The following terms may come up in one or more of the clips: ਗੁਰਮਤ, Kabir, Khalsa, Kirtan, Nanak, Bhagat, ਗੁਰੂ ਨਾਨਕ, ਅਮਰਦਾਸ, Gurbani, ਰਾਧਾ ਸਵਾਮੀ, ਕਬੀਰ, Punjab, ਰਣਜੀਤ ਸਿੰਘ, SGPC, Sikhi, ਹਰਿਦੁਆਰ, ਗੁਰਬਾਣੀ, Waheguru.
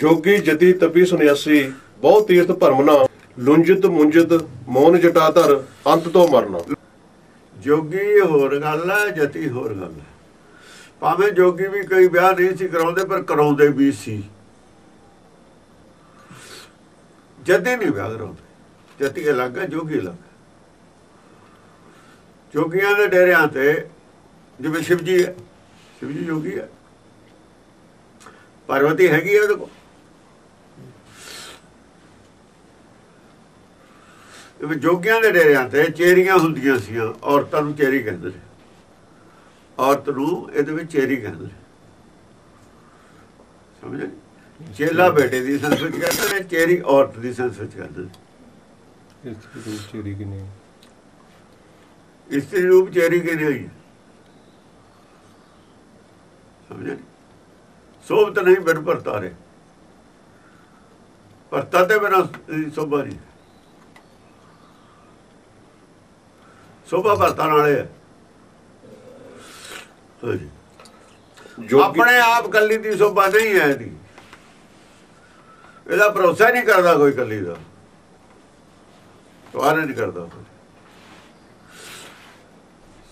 जोगी जति तपि सन्यासी बहु तीर्थ भरमना लुंजित मुंजित मौन जटाधर अंत तो मरना। जोगी होर गल है, जति होर गल है। भावें जोगी भी कई ब्याह नहीं सी कराउंदे पर कराउंदे भी सी। जति नहीं ब्याह कराउंदे, जति अलग है जोगी अलग है। जोगियां दे डेरियां ते जिवें शिवजी है, शिवजी जोगी है, पार्वती हैगी है देखो। जोगियां दे डेरियां ते चेरियां हुंदियां सीआं, औरतां नूं चेरी कहंदे ने, औरत नूं इहदे विच चेरी कहंदे ने, समझ लई। चेला बेटे दी सेंस विच कहंदे ने, चेरी औरत दी सेंस विच कहंदे ने। इस्त्री रूप चेरी कि नहीं, इस्त्री रूप चेरी कि नहीं होई, समझ लई। शोभत नहीं बिन परता रे, परता ते बिना शोभा नहीं, शोभा परता नाले है। अपने आप कली दी शोभा नहीं है, इहदा भरोसा नहीं करता कोई, कली दा तवार नहीं करता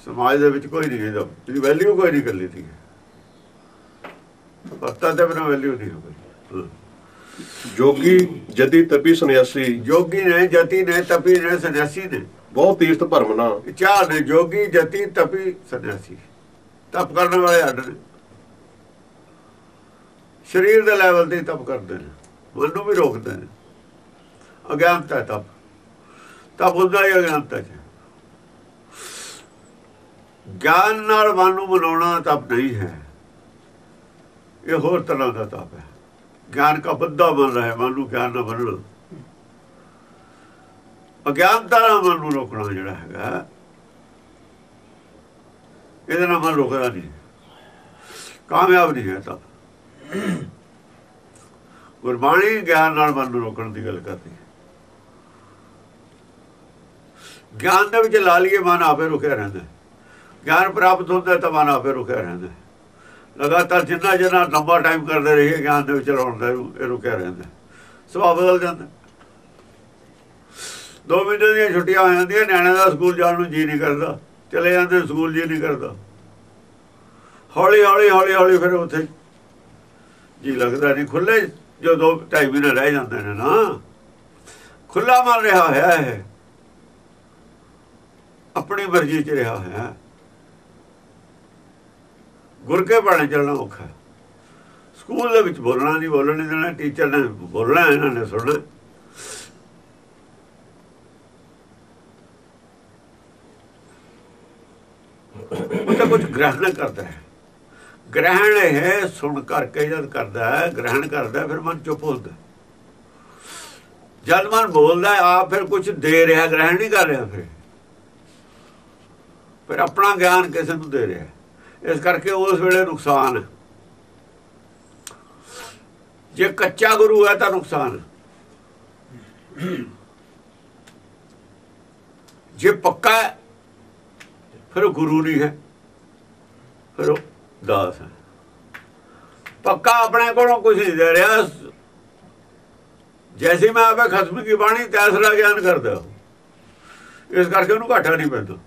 समाज दे विच, कोई नहीं है, वैल्यू कोई नहीं कली दी, परता ते बिना वैल्यू नहीं है। जोगी जति तपि सन्यासी, जोगी ने, जति ने, तपि ने, सन्यासी ने, बहु तीर्थ भरमना। चार ने, जोगी जति तपि सन्यासी। तप करने वाले अड ने, शरीर के लेवल से तप करते हैं, मन को भी रोकते हैं, अज्ञानता है। तप तप होता ही अज्ञानता है, ज्ञान नाल मन को मनाना तप नहीं है, ये होर तरह का तप है। ज्ञान का बद्दा बन रहा है, मन ज्ञान ना बनना, अज्ञानता ना मन को रोकना, जोड़ा है ये मन रोकता नहीं, कामयाब नहीं है तप। गुरबाणी ज्ञान नाल मन को रोकने की गल करती है, ज्ञान दे विच ला लईए मन आपे रुकिया रहिंदा है, ज्ञान प्राप्त होंदा है तां मन आपे रुकिया रहिंदा है। लगातार जिन्ना जिन्ना लंबा टाइम करते रहिए ज्ञान दे विच लाउण दा रुकिया रहिंदा, सुभाव बदल जांदा। 2 महीने दी छुट्टियां हो जांदियां, न्याणे दा स्कूल जाण नूं जी नहीं करदा, चले जांदे स्कूल, जी नहीं करदा, हौली हौली हौली हौली फिर उत्थे जी लगदा नहीं। खुल्ले जो 2-2.5 महीने रह जांदे ने ना, खुल्ला मन रहा होया है, अपनी मर्जी च रहा होया। गुर के बाणे चलना औखा है, स्कूल दे विच बोलना नहीं, बोलण नहीं देना, टीचर ने बोलना, इन्हां ने सुनना। मतलब कुछ ग्रहण करता है, ग्रहण है सुन करके, जब करता है ग्रहण करता है, फिर मन चुप होता है। जब मन बोलता है आप फिर कुछ दे रहा, ग्रहण नहीं कर रहा, फिर अपना ज्ञान किसी को दे रहा, इस करके उस वेले नुकसान है। जे कच्चा गुरु है तो नुकसान, जे पक्का है फिर गुरु नहीं है, फिर दास है। पक्का अपने को कुछ नहीं दे रहा, जैसी मैं आपे खसम की बाणी तैसरा ज्ञान करता, इस करके उन्होंने घाटा नहीं पैदा।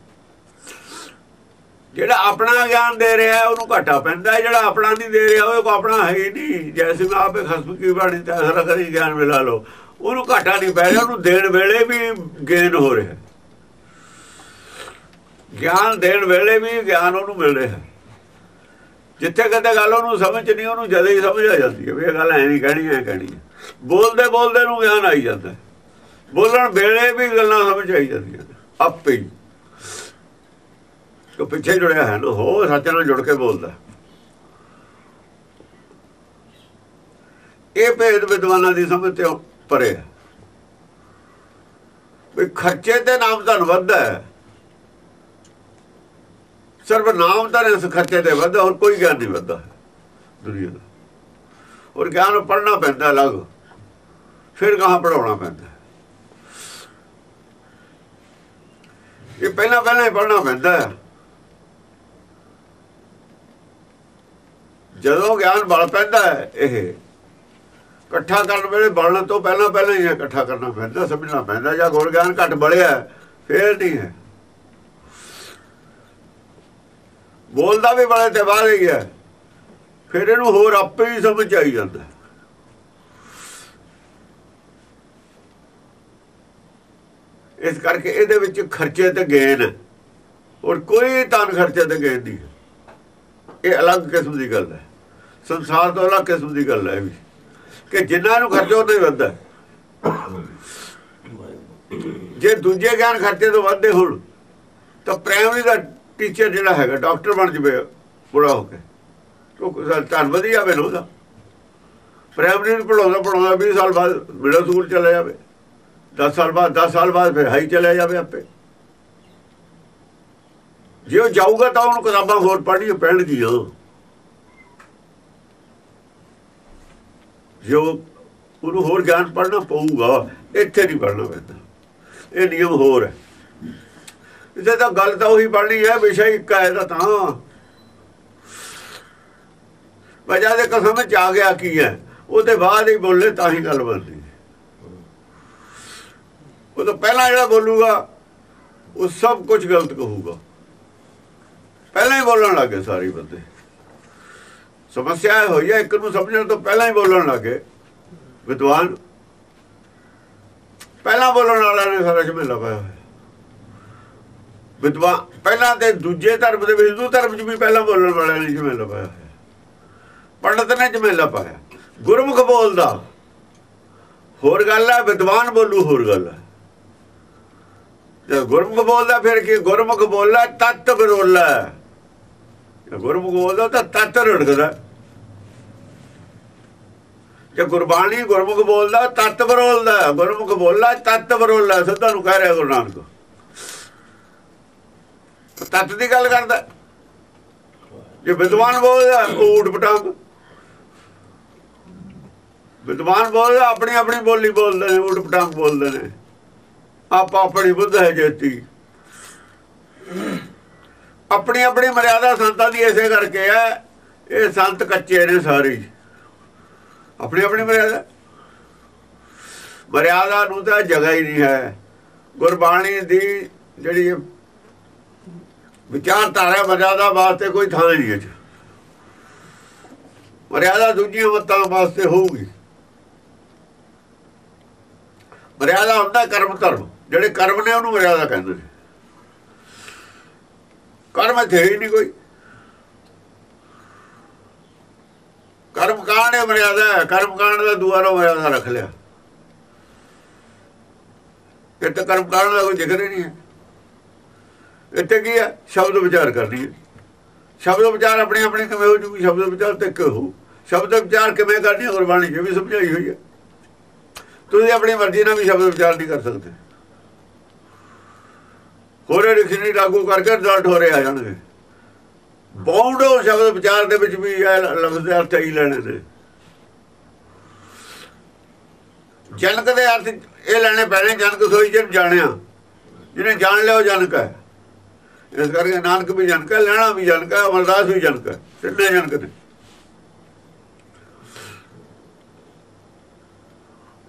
ਜਿਹੜਾ ਆਪਣਾ ਗਿਆਨ ਦੇ ਰਿਹਾ ਉਹਨੂੰ ਘਾਟਾ ਪੈਂਦਾ ਹੈ, ਜਿਹੜਾ ਆਪਣਾ ਨਹੀਂ ਦੇ ਰਿਹਾ ਉਹ ਆਪਣਾ ਹੈ ਹੀ ਨਹੀਂ। ਜੈਸੇ ਮੈਂ ਆਪੇ ਖਸਮ ਕੀ ਬਾਣੀ ਤੇ ਅਸਰ ਕਰੀ ਗਿਆਨ ਮਿਲਾ ਲਓ, ਉਹਨੂੰ ਘਾਟਾ ਨਹੀਂ ਪੈ ਰਿਹਾ, ਉਹਨੂੰ ਦੇਣ ਵੇਲੇ ਵੀ ਗੇਨ ਹੋ ਰਿਹਾ, ਗਿਆਨ ਦੇਣ ਵੇਲੇ ਵੀ ਗਿਆਨ ਉਹਨੂੰ ਮਿਲ ਰਿਹਾ। ਜਿੱਥੇ ਕਦੇ ਗੱਲ ਉਹਨੂੰ ਸਮਝ ਨਹੀਂ, ਉਹਨੂੰ ਜਦੇ ਹੀ ਸਮਝ ਆ ਜਾਂਦੀ ਹੈ ਵੀ ਇਹ ਗੱਲ ਐ ਨਹੀਂ ਕਹਿਣੀ, ਐ ਕਹਿਣੀ ਹੈ। ਬੋਲਦੇ ਬੋਲਦੇ ਨੂੰ ਗਿਆਨ ਆਈ ਜਾਂਦਾ, ਬੋਲਣ ਵੇਲੇ ਵੀ ਗੱਲਾਂ ਸਮਝ ਆਈ ਜਾਂਦੀਆਂ ਆਪੇ ਹੀ। तो पिछे जुड़िया है ना, हो सच नाल जुड़ के बोलता। यह भेद विद्वाना की समझ ते परे है भी खर्चे ते नाम धन वधदा है, सिर्फ नाम धन इस खर्चे ते वधदा, और कोई ज्ञान नहीं वधदा है दुनिया का। और ज्ञान पढ़ना पैंदा अलग, फिर कहाँ पढ़ाउणा पैंदा, ये पहला पहला ही पढ़ना पैंदा है। ਜਦੋਂ ਗਿਆਨ ਬਲ ਪੈਂਦਾ ਹੈ, ਇਹ ਇਕੱਠਾ ਕਰਨ ਵੇਲੇ ਬਣਨ ਤੋਂ ਪਹਿਲਾਂ ਪਹਿਲਾਂ ਹੀ ਇਕੱਠਾ ਕਰਨਾ ਪੈਂਦਾ, ਸਮਝਣਾ ਪੈਂਦਾ। ਜਾਂ ਗੁਰ ਗਿਆਨ ਘੱਟ ਬੜਿਆ ਫੇਰ ਨਹੀਂ ਹੈ, ਬੋਲਦਾ ਵੀ ਬੜੇ ਤੇ ਬਾਹਰ ਹੀ ਹੈ, ਫਿਰ ਇਹਨੂੰ ਹੋਰ ਆਪੇ ਹੀ ਸਮਝ ਆਈ ਜਾਂਦਾ। ਇਸ ਕਰਕੇ ਇਹਦੇ ਵਿੱਚ ਖਰਚੇ ਤੇ ਗੇਨ, ਔਰ ਕੋਈ ਤਾਂ ਖਰਚੇ ਤੇ ਗੇਨ ਨਹੀਂ, ਇਹ ਅਲੱਗ ਕਿਸਮ ਦੀ ਗੱਲ ਹੈ, ਸੰਸਾਰ ਤੋਂ ਅਲੱਗ ਕਿਸਮ ਦੀ ਗੱਲ ਹੈ ਵੀ, ਕਿ ਜਿਨ੍ਹਾਂ ਨੂੰ ਖਰਚਾ ਉਹਦਾ ਹੀ ਵੱਧਦਾ। ਜੇ ਦੂਜੇ ਗਿਆਨ ਖਰਚੇ ਤੋਂ ਵੱਧਦੇ ਹੋਣ ਤਾਂ ਪ੍ਰਾਇਮਰੀ ਦਾ ਟੀਚਰ ਜਿਹੜਾ ਹੈਗਾ ਡਾਕਟਰ ਬਣ ਜਾਵੇ ਬੁੜਾ ਹੋ ਕੇ, ਉਹ ਧਨ ਵਧੀ ਜਾਵੇ ਨਾ ਉਹਦਾ। ਪ੍ਰਾਇਮਰੀ ਨੂੰ ਪੜ੍ਹਾਉਂਦਾ ਪੜ੍ਹਾਉਂਦਾ 20 ਸਾਲ ਬਾਅਦ ਮਿਡਲ ਸਕੂਲ ਚਲਾ ਜਾਵੇ, 10 ਸਾਲ ਬਾਅਦ 10 ਸਾਲ ਬਾਅਦ ਫਿਰ ਹਾਈ ਚਲਾ ਜਾਵੇ ਆਪੇ। ਜੇ ਉਹ ਜਾਊਗਾ ਤਾਂ ਉਹਨੂੰ ਕਿਤਾਬਾਂ ਹੋਰ ਪੜ੍ਹਨੀਆਂ ਪੈਣਗੀਆਂ, ਜੋ ਉਹਨੂੰ ਹੋਰ ਗਿਆਨ ਪੜ੍ਹਨਾ ਪਊਗਾ, ਇੱਥੇ ਨਹੀਂ ਪੜ੍ਹਨਾ ਪੈਂਦਾ। ਇਹ ਨਿਯਮ ਹੋਰ ਹੈ, ਇੱਥੇ ਤਾਂ ਗੱਲ ਤਾਂ ਉਹੀ ਪੜ੍ਹਨੀ ਹੈ, ਵਿਸ਼ਾ ਇੱਕ ਹੈ ਇਹਦਾ। ਤਾਂ ਵਜ੍ਹਾ ਦੇ ਕਸਮ ਚ ਆ ਗਿਆ ਕੀ ਹੈ, ਉਹਦੇ ਬਾਅਦ ਹੀ ਬੋਲੇ ਤਾਂ ਹੀ ਗੱਲ ਬਣਦੀ। ਉਹ ਤਾਂ ਪਹਿਲਾਂ ਜਿਹੜਾ ਬੋਲੂਗਾ ਉਹ ਸਭ ਕੁਝ ਗਲਤ ਕਹੂਗਾ, ਪਹਿਲਾਂ ਹੀ ਬੋਲਣ ਲੱਗ ਗਏ ਸਾਰੇ ਬੰਦੇ। ਸਮੱਸਿਆ ਹੋਈ ਹੈ ਇੱਕ ਨੂੰ ਸਮਝਣ ਤੋਂ ਪਹਿਲਾਂ ਹੀ ਬੋਲਣ ਲੱਗ ਗਏ ਵਿਦਵਾਨ, ਪਹਿਲਾਂ ਬੋਲਣ ਵਾਲਾ ਨੇ ਸਾਰਾ ਝਮੇਲਾ ਪਾਇਆ ਹੋਇਆ। ਵਿਦਵਾਨ ਪਹਿਲਾਂ ਤੇ ਦੂਜੇ ਧਰਮ ਦੇ ਵਿੱਚ, ਹਿੰਦੂ ਧਰਮ 'ਚ ਵੀ ਪਹਿਲਾਂ ਬੋਲਣ ਵਾਲਿਆਂ ਨੇ ਝਮੇਲਾ ਪਾਇਆ ਹੋਇਆ, ਪੰਡਤ ਨੇ ਝਮੇਲਾ ਪਾਇਆ। ਗੁਰਮੁਖ ਬੋਲਦਾ ਹੋਰ ਗੱਲ ਹੈ, ਵਿਦਵਾਨ ਬੋਲੂ ਹੋਰ ਗੱਲ ਹੈ। ਜੇ ਗੁਰਮੁਖ ਬੋਲਦਾ ਫਿਰ ਕੀ, ਗੁਰਮੁਖ ਬੋਲਦਾ ਤੱਤ ਬਰੋਲਾ, ਗੁਰਮੁਖ ਬੋਲਦਾ ਤਾਂ ਤੱਤ ਰੜਕਦਾ। ਜੇ ਗੁਰਬਾਣੀ ਗੁਰਮੁਖ ਬੋਲਦਾ ਤੱਤ ਬਰੋਲਦਾ, ਗੁਰਮੁਖ ਬੋਲਦਾ ਤੱਤ ਬਰੋਲਾ, ਸਿੱਧਾ ਨੂੰ ਕਹਿ ਰਿਹਾ ਗੁਰੂ ਨਾਨਕ। ਤੱਤ ਦੀ ਗੱਲ ਕਰਦਾ। ਜੇ ਵਿਦਵਾਨ ਬੋਲਦਾ ਊਟ ਪਟਾਂਗ, ਵਿਦਵਾਨ ਬੋਲਦਾ ਆਪਣੀ ਆਪਣੀ ਬੋਲੀ ਬੋਲਦੇ ਨੇ, ਊਟ ਪਟਾਂਗ ਬੋਲਦੇ ਨੇ, ਆਪਾਂ ਆਪਣੀ ਬੁੱਧ ਹੈ ਜੇਤੀ, ਆਪਣੀ ਆਪਣੀ ਮਰਿਆਦਾ। ਸੰਤਾਂ ਦੀ ਇਸੇ ਕਰਕੇ ਆ, ਇਹ ਸੰਤ ਕੱਚੇ ਨੇ ਸਾਰੇ, ਆਪਣੀ ਆਪਣੀ ਮਰਿਆਦਾ। ਮਰਿਆਦਾ ਨੂੰ ਤਾਂ ਜਗ੍ਹਾ ਹੀ ਨਹੀਂ ਹੈ। ਗੁਰਬਾਣੀ ਦੀ ਜਿਹੜੀ ਵਿਚਾਰਧਾਰਾ, ਮਰਿਆਦਾ ਵਾਸਤੇ ਕੋਈ ਥਾਂ ਨਹੀਂ ਹੈ। ਮਰਿਆਦਾ ਦੂਜੀਆਂ ਮਤਾਂ ਵਾਸਤੇ ਹੋਊਗੀ। ਮਰਿਆਦਾ ਹੁੰਦਾ ਕਰਮ ਧਰਮ, ਜਿਹੜੇ ਕਰਮ ਨੇ ਉਹਨੂੰ ਮਰਿਆਦਾ ਕਹਿੰਦੇ ਨੇ। ਕਰਮ ਇੱਥੇ ਹੀ ਨਹੀਂ ਕੋਈ, ਕਰਮ ਕਾਂਡ ਹੈ ਮਰਿਆਦਾ, ਕਰਮ ਕਾਂਡ ਦਾ ਦੁਆਰਾ ਮਰਿਆਦਾ ਰੱਖ ਲਿਆ। ਇੱਥੇ ਕਰਮ ਕਾਂਡ ਦਾ ਕੋਈ ਜ਼ਿਕਰ ਹੀ ਨਹੀਂ ਹੈ। ਇੱਥੇ ਕੀ ਹੈ, ਸ਼ਬਦ ਵਿਚਾਰ ਕਰਨੀ ਹੈ। ਸ਼ਬਦ ਵਿਚਾਰ ਆਪਣੀ ਆਪਣੀ ਕਿਵੇਂ ਹੋ ਜੂਗੀ, ਸ਼ਬਦ ਵਿਚਾਰ ਤੇ ਕਿਹੋ ਸ਼ਬਦ ਵਿਚਾਰ ਕਿਵੇਂ ਕਰਨੀ, ਗੁਰਬਾਣੀ 'ਚ ਵੀ ਸਮਝਾਈ ਹੋਈ ਹੈ। ਤੁਸੀਂ ਆਪਣੀ ਮਰਜ਼ੀ ਨਾਲ ਵੀ ਸ਼ਬਦ ਵਿਚਾਰ ਨਹੀਂ ਕਰ ਸਕਦੇ। ਹੋਰੇ ਡਿਕਸ਼ਨਰੀ ਲਾਗੂ ਕਰਕੇ ਰਿਜ਼ਲਟ ਹੋ ਰਹੇ ਆ ਜਾਣਗੇ। ਬਾਉਂਡੋ ਸ਼ਬਦ ਵਿਚਾਰ ਦੇ ਵਿੱਚ ਵੀ ਇਹ ਲਫ਼ਜ਼ ਦੇ ਅਰਥ ਹੀ ਲੈਣੇ ਨੇ, ਜਨਕ ਦੇ ਅਰਥ ਇਹ ਲੈਣੇ ਪੈਣੇ, ਜਨਕ ਸੋਈ ਜਿਹਨੂੰ ਜਾਣਿਆ, ਜਿਹਨੇ ਜਾਣ ਲਿਆ ਉਹ ਜਨਕ ਹੈ। ਇਸ ਕਰਕੇ ਨਾਨਕ ਵੀ ਜਨਕ ਹੈ, ਲੈਣਾ ਵੀ ਜਨਕ ਹੈ, ਅਮਰਦਾਸ ਵੀ ਜਨਕ ਹੈ, ਤਿੰਨੇ ਜਨਕ ਨੇ।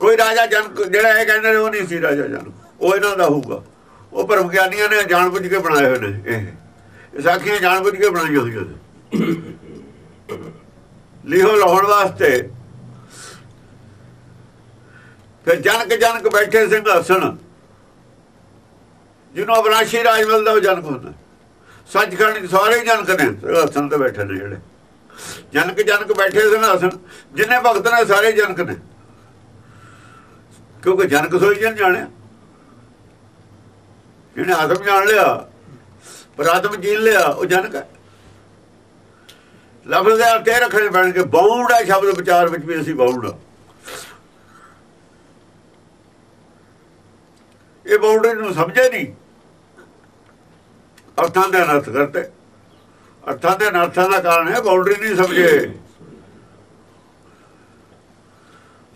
ਕੋਈ ਰਾਜਾ ਜਨਕ ਜਿਹੜਾ ਇਹ ਕਹਿੰਦੇ ਨੇ ਉਹ ਨਹੀਂ ਸੀ ਰਾਜਾ ਜਨਕ, ਉਹ ਇਹਨਾਂ ਦਾ ਹੋਊਗਾ। ਉਹ ਭਰਮ ਗਿਆਨੀਆਂ ਨੇ ਜਾਣਬੁੱਝ ਕੇ ਬਣਾਏ ਹੋਏ ਨੇ, ਇਹ ਸਾਖੀਆਂ ਜਾਣਬੁੱਝ ਕੇ ਬਣਾਈਆਂ ਹੋਈਆਂ ਨੇ, ਲਿਹੋ ਲਾਉਣ ਵਾਸਤੇ। ਫਿਰ ਜਨਕ ਜਨਕ ਬੈਠੇ ਸਿੰਘਾਸਣ, ਜਿਹਨੂੰ ਅਵਨਾਸ਼ੀ ਰਾਜ ਮਿਲਦਾ ਉਹ ਜਨਕ ਹੁੰਦਾ। ਸੱਚਖੰਡ ਸਾਰੇ ਜਨਕ ਨੇ, ਸਿੰਘਾਸਣ ਤੇ ਬੈਠੇ ਨੇ ਜਿਹੜੇ ਜਨਕ ਜਨਕ ਬੈਠੇ ਸਿੰਘਾਸਣ, ਜਿੰਨੇ ਭਗਤ ਨੇ ਸਾਰੇ ਜਨਕ ਨੇ, ਕਿਉਂਕਿ ਜਨਕ ਸੋਈ ਜਿਹਨੂੰ ਜਾਣਿਆ, ਜਿਹਨੇ ਆਤਮ ਜਾਣ ਲਿਆ, ਪਰ ਆਤਮ ਜੀਣ ਲਿਆ, ਉਹ ਜਨਕ ਹੈ। ਲਫ਼ਜ਼ ਦੇ ਅਰਥ ਇਹ ਰੱਖਣੇ ਪੈਣਗੇ। ਬਾਉਂਡ ਹੈ ਸ਼ਬਦ ਵਿਚਾਰ ਵਿੱਚ ਵੀ, ਅਸੀਂ ਬਾਉਂਡ ਆ। ਇਹ ਬਾਉਂਡਰੀ ਨੂੰ ਸਮਝੇ ਨਹੀਂ, ਅਰਥਾਂ ਦੇ ਅਨਰਥ ਕਰਤੇ। ਅਰਥਾਂ ਦੇ ਅਨਰਥਾਂ ਦਾ ਕਾਰਨ ਹੈ ਬਾਉਂਡਰੀ ਨਹੀਂ ਸਮਝੇ।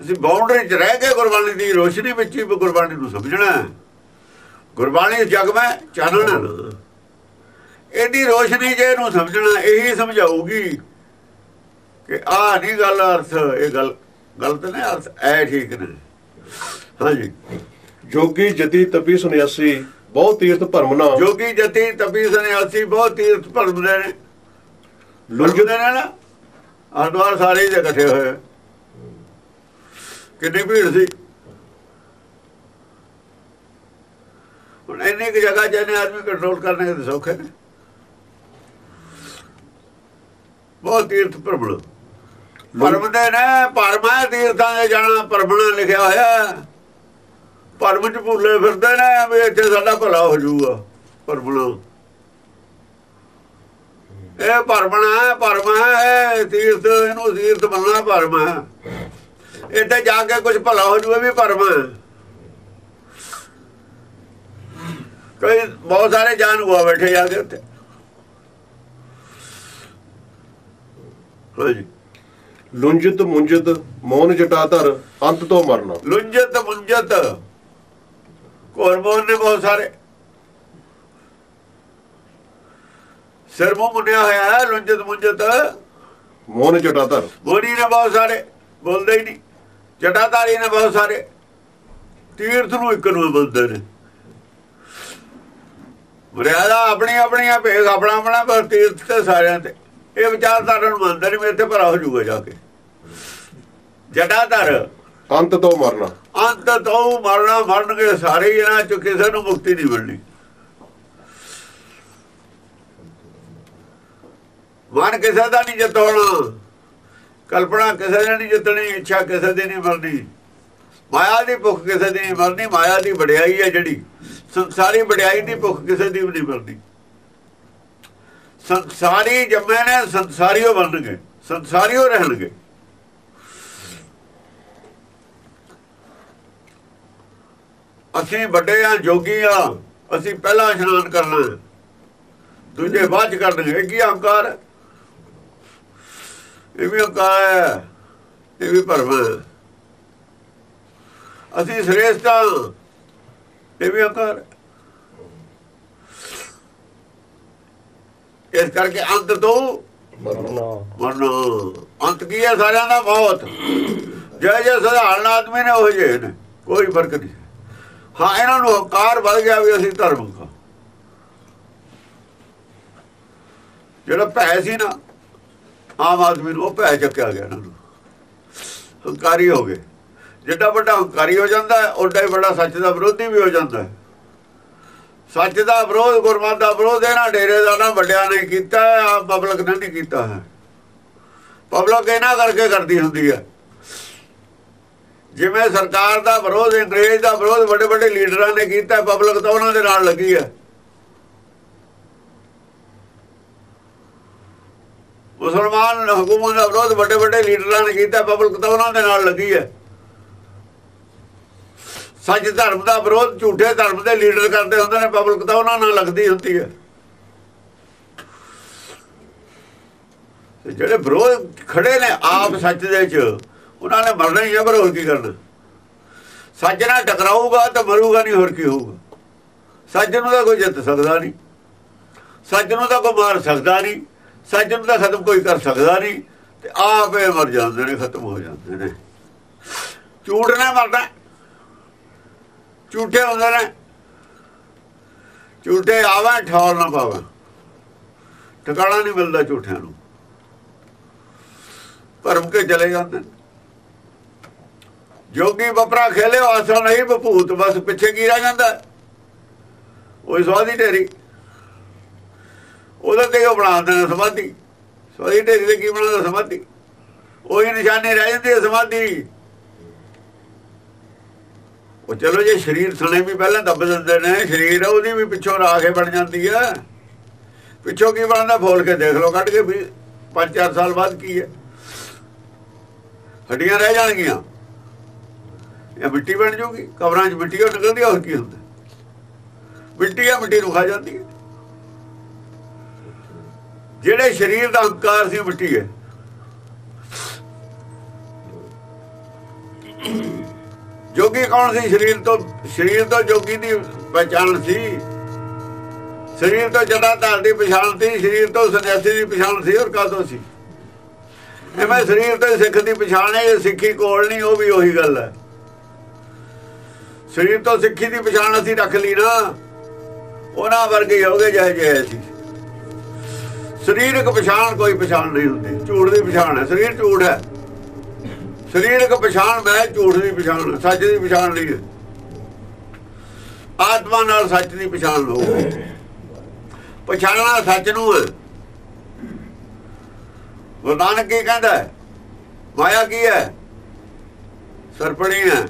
ਅਸੀਂ ਬਾਉਂਡਰੀ 'ਚ ਰਹਿ ਕੇ ਗੁਰਬਾਣੀ ਦੀ ਰੋਸ਼ਨੀ ਵਿੱਚ ਹੀ ਗੁਰਬਾਣੀ ਨੂੰ ਸਮਝਣਾ। ਗੁਰਬਾਣੀ ਜਗ ਮੈਂ ਚਾਨਣ, ਇਹਦੀ ਰੋਸ਼ਨੀ ਜੇ ਇਹਨੂੰ ਸਮਝਣਾ, ਇਹੀ ਸਮਝਾਊਗੀ ਕਿ ਆਹ ਨਹੀਂ ਗੱਲ ਅਰਥ, ਇਹ ਗੱਲ गलत ने अर्थ ऐ ठीक ने। हाँ जी, जोगी जति तपी सुन्यासी बहुत तीर्थ भरम ना। जोगी जति तपी सुन्यासी बहुत तीर्थ भरम दे ने, लुंझदे ने ना। हरिद्वार सारे ही इकट्ठे हुए, कितनी भीड़ सी। ਹੁਣ ਇੰਨੀ ਕੁ ਜਗ੍ਹਾ ਜਿਹਨੇ ਆਦਮੀ ਕੰਟਰੋਲ ਕਰਨੇ ਦੇ ਸੌਖੇ ਨੇ। ਬਹੁਤ ਤੀਰਥ ਭਰਮ ਭਰਮਦੇ ਨੇ। ਭਰਮਾਂ ਤੀਰਥਾਂ ਦੇ ਜਾਣਾ ਭਰਮਣਾ ਲਿਖਿਆ ਹੋਇਆ। ਭਰਮ ਚ ਭੁੱਲੇ ਫਿਰਦੇ ਨੇ ਵੀ ਇੱਥੇ ਸਾਡਾ ਭਲਾ ਹੋ ਜਾਊਗਾ। ਭਰਮਣਾ ਇਹ ਭਰਮਣਾ ਭਰਮ ਹੈ ਤੀਰਥ, ਇਹਨੂੰ ਤੀਰਥ ਬਣਨਾ ਭਰਮ ਹੈ। ਇੱਥੇ ਜਾ ਕੇ ਕੁਝ ਭਲਾ ਹੋ ਜਾਊਗਾ ਵੀ ਭਰਮ ਹੈ। कई बहुत सारे जान हुआ बैठे जाके होते। हाँ जी, लुंजित मुंजित मौन जटाधर अंत तो मरना। लुंजित मुंजित कोर मौन ने बहुत सारे सिर मुंह मुनिया होया है। लुंजित मुंजित मौन जटाधर, मोनी ने बहुत सारे, बोलते ही नहीं। जटाधारी ने बहुत सारे। तीर्थ नूं इक नूं बोलते ने। ਮਰਿਆਦਾ ਆਪਣੀ ਆਪਣੀ ਆ, ਭੇਗ ਆਪਣਾ ਆਪਣਾ। ਪਰ ਤੀਰਥ ਤੇ ਸਾਰਿਆਂ ਤੇ ਇਹ ਵਿਚਾਰਧਾਰਾ ਨੂੰ ਮੰਨਦਾ ਨਹੀਂ ਵੀ ਇੱਥੇ ਭਰਾ ਹੋ ਜੂਗਾ ਜਾ ਕੇ। ਜਟਾਧਰ ਅੰਤ ਤੋਂ ਮਰਨਾ। ਅੰਤ ਤੋਂ ਮਰਨਾ, ਮਰਨਗੇ ਸਾਰੇ। ਇਹਨਾਂ ਚ ਕਿਸੇ ਨੂੰ ਮੁਕਤੀ ਨਹੀਂ ਮਿਲਣੀ। ਮਨ ਕਿਸੇ ਦਾ ਨਹੀਂ ਜਿੱਤਣਾ, ਕਲਪਨਾ ਕਿਸੇ ਨੇ ਨਹੀਂ ਜਿੱਤਣੀ, ਇੱਛਾ ਕਿਸੇ ਦੀ ਨਹੀਂ ਮਰਨੀ, ਮਾਇਆ ਦੀ ਭੁੱਖ ਕਿਸੇ ਦੀ ਨਹੀਂ ਮਰਨੀ। ਮਾਇਆ ਦੀ ਵਡਿਆਈ ਹੈ ਜਿਹੜੀ, ਸੰਸਾਰੀ ਵਡਿਆਈ ਦੀ ਭੁੱਖ ਕਿਸੇ ਦੀ ਵੀ ਨਹੀਂ ਮਰਦੀ। ਸੰਸਾਰੀ ਜੰਮੇ ਨੇ, ਸੰਸਾਰੀ ਉਹ ਬਣਨਗੇ, ਸੰਸਾਰੀ ਉਹ ਰਹਿਣਗੇ। ਅਸੀਂ ਵੱਡੇ ਆ, ਜੋਗੀ ਆ, ਅਸੀਂ ਪਹਿਲਾਂ ਇਸ਼ਨਾਨ ਕਰਨਾ, ਦੂਜੇ ਬਾਅਦ ਚ ਕਰਨਗੇ। ਕੀ ਅਹੰਕਾਰ ਹੈ? ਇਹ ਵੀ ਅਹੰਕਾਰ ਹੈ, ਇਹ ਵੀ ਭਰਮ ਹੈ। ਅਸੀਂ ਸ੍ਰੇਸ਼ਟ ਆ, ਇਹ ਵੀ ਅਹੰਕਾਰ। ਇਸ ਕਰਕੇ ਅੰਤ ਤੋਂ ਮਰਨਾ। ਅੰਤ ਕੀ ਹੈ? ਸਾਰਿਆਂ ਦਾ ਮੌਤ। ਜੇ ਜੇ ਸਧਾਰਨ ਆਦਮੀ ਨੇ ਉਹ ਜਿਹੇ ਨੇ, ਕੋਈ ਫਰਕ ਨਹੀਂ। ਹਾਂ, ਇਹਨਾਂ ਨੂੰ ਹੰਕਾਰ ਵੱਧ ਗਿਆ ਵੀ ਅਸੀਂ ਧਰਮ ਦਾ। ਜਿਹੜਾ ਭੈ ਸੀ ਨਾ ਆਮ ਆਦਮੀ ਨੂੰ, ਉਹ ਭੈ ਚੱਕਿਆ ਗਿਆ ਇਹਨਾਂ ਨੂੰ। ਹੰਕਾਰੀ ਹੋ ਗਏ। ਜਿੱਡਾ ਵੱਡਾ ਹੰਕਾਰੀ ਹੋ ਜਾਂਦਾ ਹੈ, ਓਡਾ ਹੀ ਵੱਡਾ ਸੱਚ ਦਾ ਵਿਰੋਧੀ ਵੀ ਹੋ ਜਾਂਦਾ ਹੈ। ਸੱਚ ਦਾ ਵਿਰੋਧ, ਗੁਰਮਤ ਦਾ ਵਿਰੋਧ ਇਹਨਾਂ ਡੇਰੇ ਦਾ ਨਾ ਵੱਡਿਆਂ ਨੇ ਕੀਤਾ, ਆ ਪਬਲਿਕ ਨੇ ਨਹੀਂ ਕੀਤਾ ਹੈ। ਪਬਲਿਕ ਇਹਨਾਂ ਕਰਕੇ ਕਰਦੀ ਹੁੰਦੀ ਹੈ। ਜਿਵੇਂ ਸਰਕਾਰ ਦਾ ਵਿਰੋਧ, ਅੰਗਰੇਜ਼ ਦਾ ਵਿਰੋਧ ਵੱਡੇ ਵੱਡੇ ਲੀਡਰਾਂ ਨੇ ਕੀਤਾ, ਪਬਲਿਕ ਤਾਂ ਉਹਨਾਂ ਦੇ ਨਾਲ ਲੱਗੀ ਹੈ। ਮੁਸਲਮਾਨ ਹਕੂਮਤ ਦਾ ਵਿਰੋਧ ਵੱਡੇ ਵੱਡੇ ਲੀਡਰਾਂ ਨੇ ਕੀਤਾ, ਪਬਲਿਕ ਤਾਂ ਉਹਨਾਂ ਦੇ ਨਾਲ ਲੱਗੀ ਹੈ। ਸੱਚ ਧਰਮ ਦਾ ਵਿਰੋਧ ਝੂਠੇ ਧਰਮ ਦੇ ਲੀਡਰ ਕਰਦੇ ਹੁੰਦੇ ਨੇ, ਪਬਲਿਕ ਤਾਂ ਉਹਨਾਂ ਨਾਲ ਲੱਗਦੀ ਹੁੰਦੀ ਹੈ। ਜਿਹੜੇ ਵਿਰੋਧ ਖੜੇ ਨੇ ਆਪ ਸੱਚ ਦੇ ਚ, ਉਹਨਾਂ ਨੇ ਮਰਨਾ ਹੀ ਹੈ। ਪਰ ਹੋਰ ਕੀ ਕਰਨਾ? ਸੱਚ ਨਾਲ ਟਕਰਾਊਗਾ ਤਾਂ ਮਰੂਗਾ ਨਹੀਂ, ਹੋਰ ਕੀ ਹੋਊਗਾ? ਸੱਚ ਨੂੰ ਤਾਂ ਕੋਈ ਜਿੱਤ ਸਕਦਾ ਨਹੀਂ, ਸੱਚ ਨੂੰ ਤਾਂ ਕੋਈ ਮਾਰ ਸਕਦਾ ਨਹੀਂ, ਸੱਚ ਨੂੰ ਤਾਂ ਖਤਮ ਕੋਈ ਕਰ ਸਕਦਾ ਨਹੀਂ। ਤੇ ਆਪ ਇਹ ਮਰ ਜਾਂਦੇ ਨੇ, ਖਤਮ ਹੋ ਜਾਂਦੇ ਨੇ। ਝੂਠ ਨੇ ਮਰਨਾ, ਝੂਠੇ ਹੁੰਦੇ ਨੇ। ਝੂਠੇ ਆਵਾਂ ਠੌਰ ਨਾ ਪਾਵਾਂ, ਟਿਕਾਣਾ ਨਹੀਂ ਮਿਲਦਾ ਝੂਠਿਆਂ ਨੂੰ। ਭਰਮ ਕੇ ਚਲੇ ਜਾਂਦੇ ਨੇ। ਜੋਗੀ ਬਪਰਾ ਖੇਲੇ ਆਸਾ ਨਹੀਂ ਬਭੂਤ, ਬਸ ਪਿੱਛੇ ਕੀ ਰਹਿ ਜਾਂਦਾ? ਉਹ ਸਵਾਦੀ ਢੇਰੀ, ਉਹਦੇ ਤੇ ਉਹ ਬਣਾਉਂਦੇ ਨੇ ਸਮਾਧੀ। ਸਵਾਦੀ ਢੇਰੀ ਤੇ ਕੀ ਬਣਾਉਂਦਾ? ਸਮਾਧੀ। ਉਹੀ ਨਿਸ਼ਾਨੀ ਰਹਿ ਜਾਂਦੀ ਹੈ ਸਮਾਧੀ। ਉਹ ਚਲੋ ਜੇ ਸਰੀਰ ਥਣੇ ਵੀ ਪਹਿਲਾਂ ਦੱਬ ਦਿੰਦੇ ਨੇ, ਸਰੀਰ ਉਹਦੀ ਵੀ ਪਿੱਛੋਂ ਰਾਖੇ ਬਣ ਜਾਂਦੀ ਹੈ। ਪਿੱਛੋਂ ਕੀ ਬਣਦਾ ਫੋਲ ਕੇ ਦੇਖ ਲਓ, ਕੱਢ ਕੇ ਵੀ 5-4 ਸਾਲ ਬਾਅਦ ਕੀ ਹੈ? ਹੱਡੀਆਂ ਰਹਿ ਜਾਣਗੀਆਂ, ਇਹ ਮਿੱਟੀ ਬਣ ਜੂਗੀ। ਕਬਰਾਂ 'ਚ ਮਿੱਟੀ ਉਹ ਨਿਕਲਦੀ, ਹੋਰ ਕੀ ਹੁੰਦਾ? ਮਿੱਟੀ ਆ, ਮਿੱਟੀ ਨੂੰ ਖਾ ਜਾਂਦੀ ਹੈ। ਜਿਹੜੇ ਸਰੀਰ ਦਾ ਹੰਕਾਰ ਸੀ, ਮਿੱਟੀ ਹੈ। ਜੋਗੀ ਕੌਣ ਸੀ? ਸਰੀਰ ਤੋਂ। ਸਰੀਰ ਤੋਂ ਜੋਗੀ ਦੀ ਪਛਾਣ ਸੀ, ਸਰੀਰ ਤੋਂ ਜਟਾਧਾਰ ਦੀ ਪਛਾਣ ਸੀ, ਸਰੀਰ ਤੋਂ ਸੰਨਿਆਸੀ ਦੀ ਪਛਾਣ ਸੀ। ਔਰ ਕਾਹਤੋਂ ਸੀ? ਜਿਵੇਂ ਸਰੀਰ ਤੇ ਸਿੱਖ ਦੀ ਪਛਾਣ ਹੈ, ਇਹ ਸਿੱਖੀ ਕੋਲ ਨਹੀਂ, ਉਹ ਵੀ ਉਹੀ ਗੱਲ ਹੈ। ਸਰੀਰ ਤੋਂ ਸਿੱਖੀ ਦੀ ਪਛਾਣ ਅਸੀਂ ਰੱਖ ਲਈ ਨਾ, ਉਹਨਾਂ ਵਰਗੇ ਹੋ ਗਏ ਜਿਹੇ ਜਿਹੇ ਸੀ। ਸਰੀਰਕ ਪਛਾਣ ਕੋਈ ਪਛਾਣ ਨਹੀਂ ਹੁੰਦੀ, ਝੂਠ ਦੀ ਪਛਾਣ ਹੈ। ਸਰੀਰ ਝੂਠ ਹੈ, ਸਰੀਰਕ ਪਛਾਣ ਮੈਂ ਝੂਠ ਦੀ ਪਛਾਣ, ਸੱਚ ਦੀ ਪਛਾਣ ਲਈ। ਆਤਮਾ ਨਾਲ ਸੱਚ ਦੀ ਪਛਾਣ ਹੋ ਗਈ। ਪਛਾਣਨਾ ਸੱਚ ਨੂੰ ਹੈ। ਗੁਰੂ ਨਾਨਕ ਕੀ ਕਹਿੰਦਾ, ਮਾਇਆ ਕੀ ਹੈ? ਸਰਪਣੀ ਹੈ।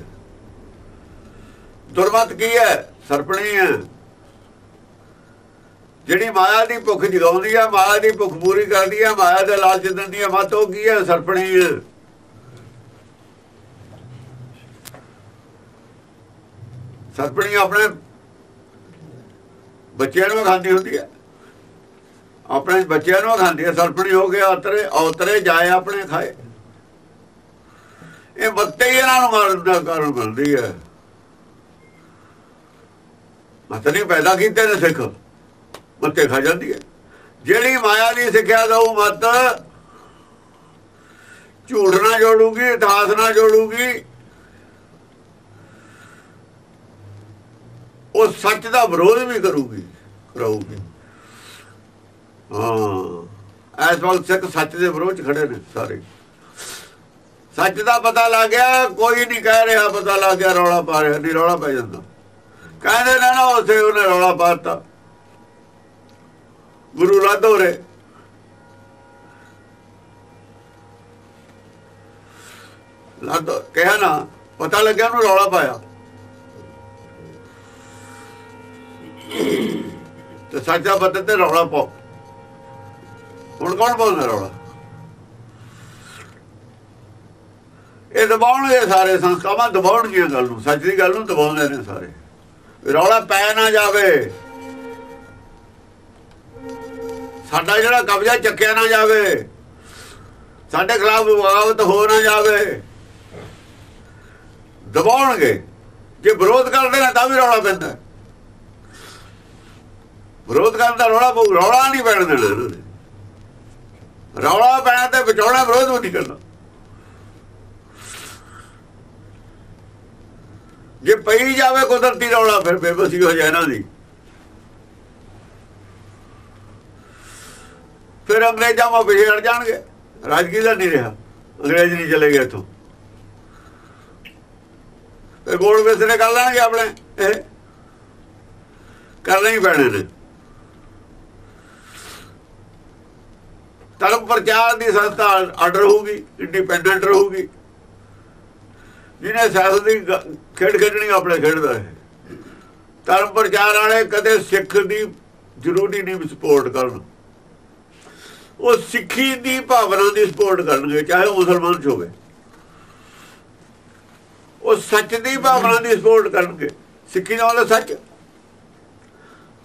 ਦੁਰਮਤ ਕੀ ਹੈ? ਸਰਪਣੀ ਹੈ। ਜਿਹੜੀ ਮਾਇਆ ਦੀ ਭੁੱਖ ਜਗਾਉਂਦੀ ਹੈ, ਮਾਇਆ ਦੀ ਭੁੱਖ ਪੂਰੀ ਕਰਦੀ ਹੈ, ਮਾਇਆ ਦੇ ਲਾਲਚ ਦਿੰਦੀ ਹੈ, ਮਤ ਉਹ ਕੀ ਹੈ? ਸਰਪਣੀ ਹੈ। ਸਰਪਣੀ ਆਪਣੇ ਬੱਚਿਆਂ ਨੂੰ ਖਾਂਦੀ ਹੁੰਦੀ ਹੈ, ਆਪਣੇ ਬੱਚਿਆਂ ਨੂੰ ਖਾਂਦੀ ਹੈ। ਸਰਪਣੀ ਹੋ ਗਿਆ ਉਤਰੇ ਉਤਰੇ ਜਾਏ ਆਪਣੇ ਖਾਏ। ਇਹ ਬੱਤੇ ਹੀ ਇਹਨਾਂ ਨੂੰ ਮਾਰਨ ਦਾ ਕਾਰਨ ਬਣਦੀ ਹੈ। ਮਤ ਨਹੀਂ ਪੈਦਾ ਕੀਤੇ ਨੇ ਸਿੱਖ, ਬੱਤੇ ਖਾ ਜਾਂਦੀ ਹੈ। ਜਿਹੜੀ ਮਾਇਆ ਦੀ ਸਿੱਖਿਆ ਦਾ ਉਹ ਮਤ ਝੂਠ ਨਾਲ ਜੋੜੂਗੀ, ਇਤਿਹਾਸ ਨਾਲ ਜੋੜੂਗੀ, ਉਹ ਸੱਚ ਦਾ ਵਿਰੋਧ ਵੀ ਕਰਾਊਗੀ। ਹਾਂ, ਇਸ ਵਕਤ ਸਿੱਖ ਸੱਚ ਦੇ ਵਿਰੋਧ 'ਚ ਖੜੇ ਨੇ ਸਾਰੇ। ਸੱਚ ਦਾ ਪਤਾ ਲੱਗ ਗਿਆ, ਕੋਈ ਨਹੀਂ ਕਹਿ ਰਿਹਾ ਪਤਾ ਲੱਗ ਗਿਆ, ਰੌਲਾ ਪਾ ਰਿਹਾ ਨਹੀਂ, ਰੌਲਾ ਪੈ ਜਾਂਦਾ। ਕਹਿੰਦੇ ਨਾ ਨਾ ਉਸੇ ਉਹਨੇ ਰੌਲਾ ਪਾ ਦਿੱਤਾ, ਗੁਰੂ ਰੱਦ ਹੋ ਰਹੇ। ਰੱਦ ਕਿਹਾ ਨਾ, ਪਤਾ ਲੱਗਿਆ ਉਹਨੂੰ ਰੌਲਾ ਪਾਇਆ, ਤੇ ਸੱਚਾ ਪਤਾ ਤੇ ਰੌਲਾ ਪਾਓ। ਹੁਣ ਕੌਣ ਪਾਉਂਦਾ ਰੌਲਾ? ਇਹ ਦਬਾਉਣਗੇ ਸਾਰੇ, ਸੰਸਥਾਵਾਂ ਦਬਾਉਣਗੀਆਂ ਗੱਲ ਨੂੰ, ਸੱਚ ਦੀ ਗੱਲ ਨੂੰ ਦਬਾਉਂਦੇ ਨੇ ਸਾਰੇ, ਰੌਲਾ ਪੈ ਨਾ ਜਾਵੇ, ਸਾਡਾ ਜਿਹੜਾ ਕਬਜ਼ਾ ਚੱਕਿਆ ਨਾ ਜਾਵੇ, ਸਾਡੇ ਖਿਲਾਫ ਬਗਾਵਤ ਹੋ ਨਾ ਜਾਵੇ। ਦਬਾਉਣਗੇ, ਜੇ ਵਿਰੋਧ ਕਰਦੇ ਨੇ ਤਾਂ ਵੀ ਰੌਲਾ ਪੈਂਦਾ। ਵਿਰੋਧ ਕਰਨ ਦਾ ਰੌਲਾ ਪਊ, ਰੌਲਾ ਨਹੀਂ ਪੈਣ ਦੇਣਾ ਇਹਨਾਂ ਨੇ। ਰੌਲਾ ਪੈਣਾ ਤੇ ਬਚਾਉਣਾ, ਵਿਰੋਧ ਵੀ ਨਹੀਂ ਕਰਨਾ। ਜੇ ਪਈ ਜਾਵੇ ਕੁਦਰਤੀ ਰੌਲਾ, ਫਿਰ ਬੇਬਸੀ ਹੋ ਜਾਏ ਇਹਨਾਂ ਦੀ। ਫਿਰ ਅੰਗਰੇਜ਼ਾਂ ਮਾ ਪਿਛੇ ਹਟ ਜਾਣਗੇ, ਰਾਜਗੀ ਦਾ ਨਹੀਂ ਰਿਹਾ, ਅੰਗਰੇਜ਼ ਨਹੀਂ ਚਲੇ ਗਏ ਇੱਥੋਂ। ਫਿਰ ਗੋਲ ਵੇਸਰੇ ਕਰ ਲੈਣਗੇ ਆਪਣੇ, ਇਹ ਕਰਨਾ ਹੀ ਪੈਣੇ ਨੇ। ਧਰਮ ਪ੍ਰਚਾਰ ਦੀ ਸੰਸਥਾ ਅੱਡ ਰਹੂਗੀ, ਇੰਡੀਪੈਂਡੈਂਟ ਰਹੂਗੀ। ਜਿਹਨੇ ਸਿਆਸਤ ਦੀ ਖੇਡ ਖੇਡਣੀ ਆਪਣੇ ਖੇਡਦਾ ਹੈ। ਧਰਮ ਪ੍ਰਚਾਰ ਵਾਲੇ ਕਦੇ ਸਿੱਖ ਦੀ ਜ਼ਰੂਰੀ ਨਹੀਂ ਸਪੋਰਟ ਕਰਨ, ਉਹ ਸਿੱਖੀ ਦੀ ਭਾਵਨਾ ਦੀ ਸਪੋਰਟ ਕਰਨਗੇ, ਚਾਹੇ ਉਹ ਮੁਸਲਮਾਨ ਚ ਹੋਵੇ। ਉਹ ਸੱਚ ਦੀ ਭਾਵਨਾ ਦੀ ਸਪੋਰਟ ਕਰਨਗੇ, ਸਿੱਖੀ ਨਾਲ ਸੱਚ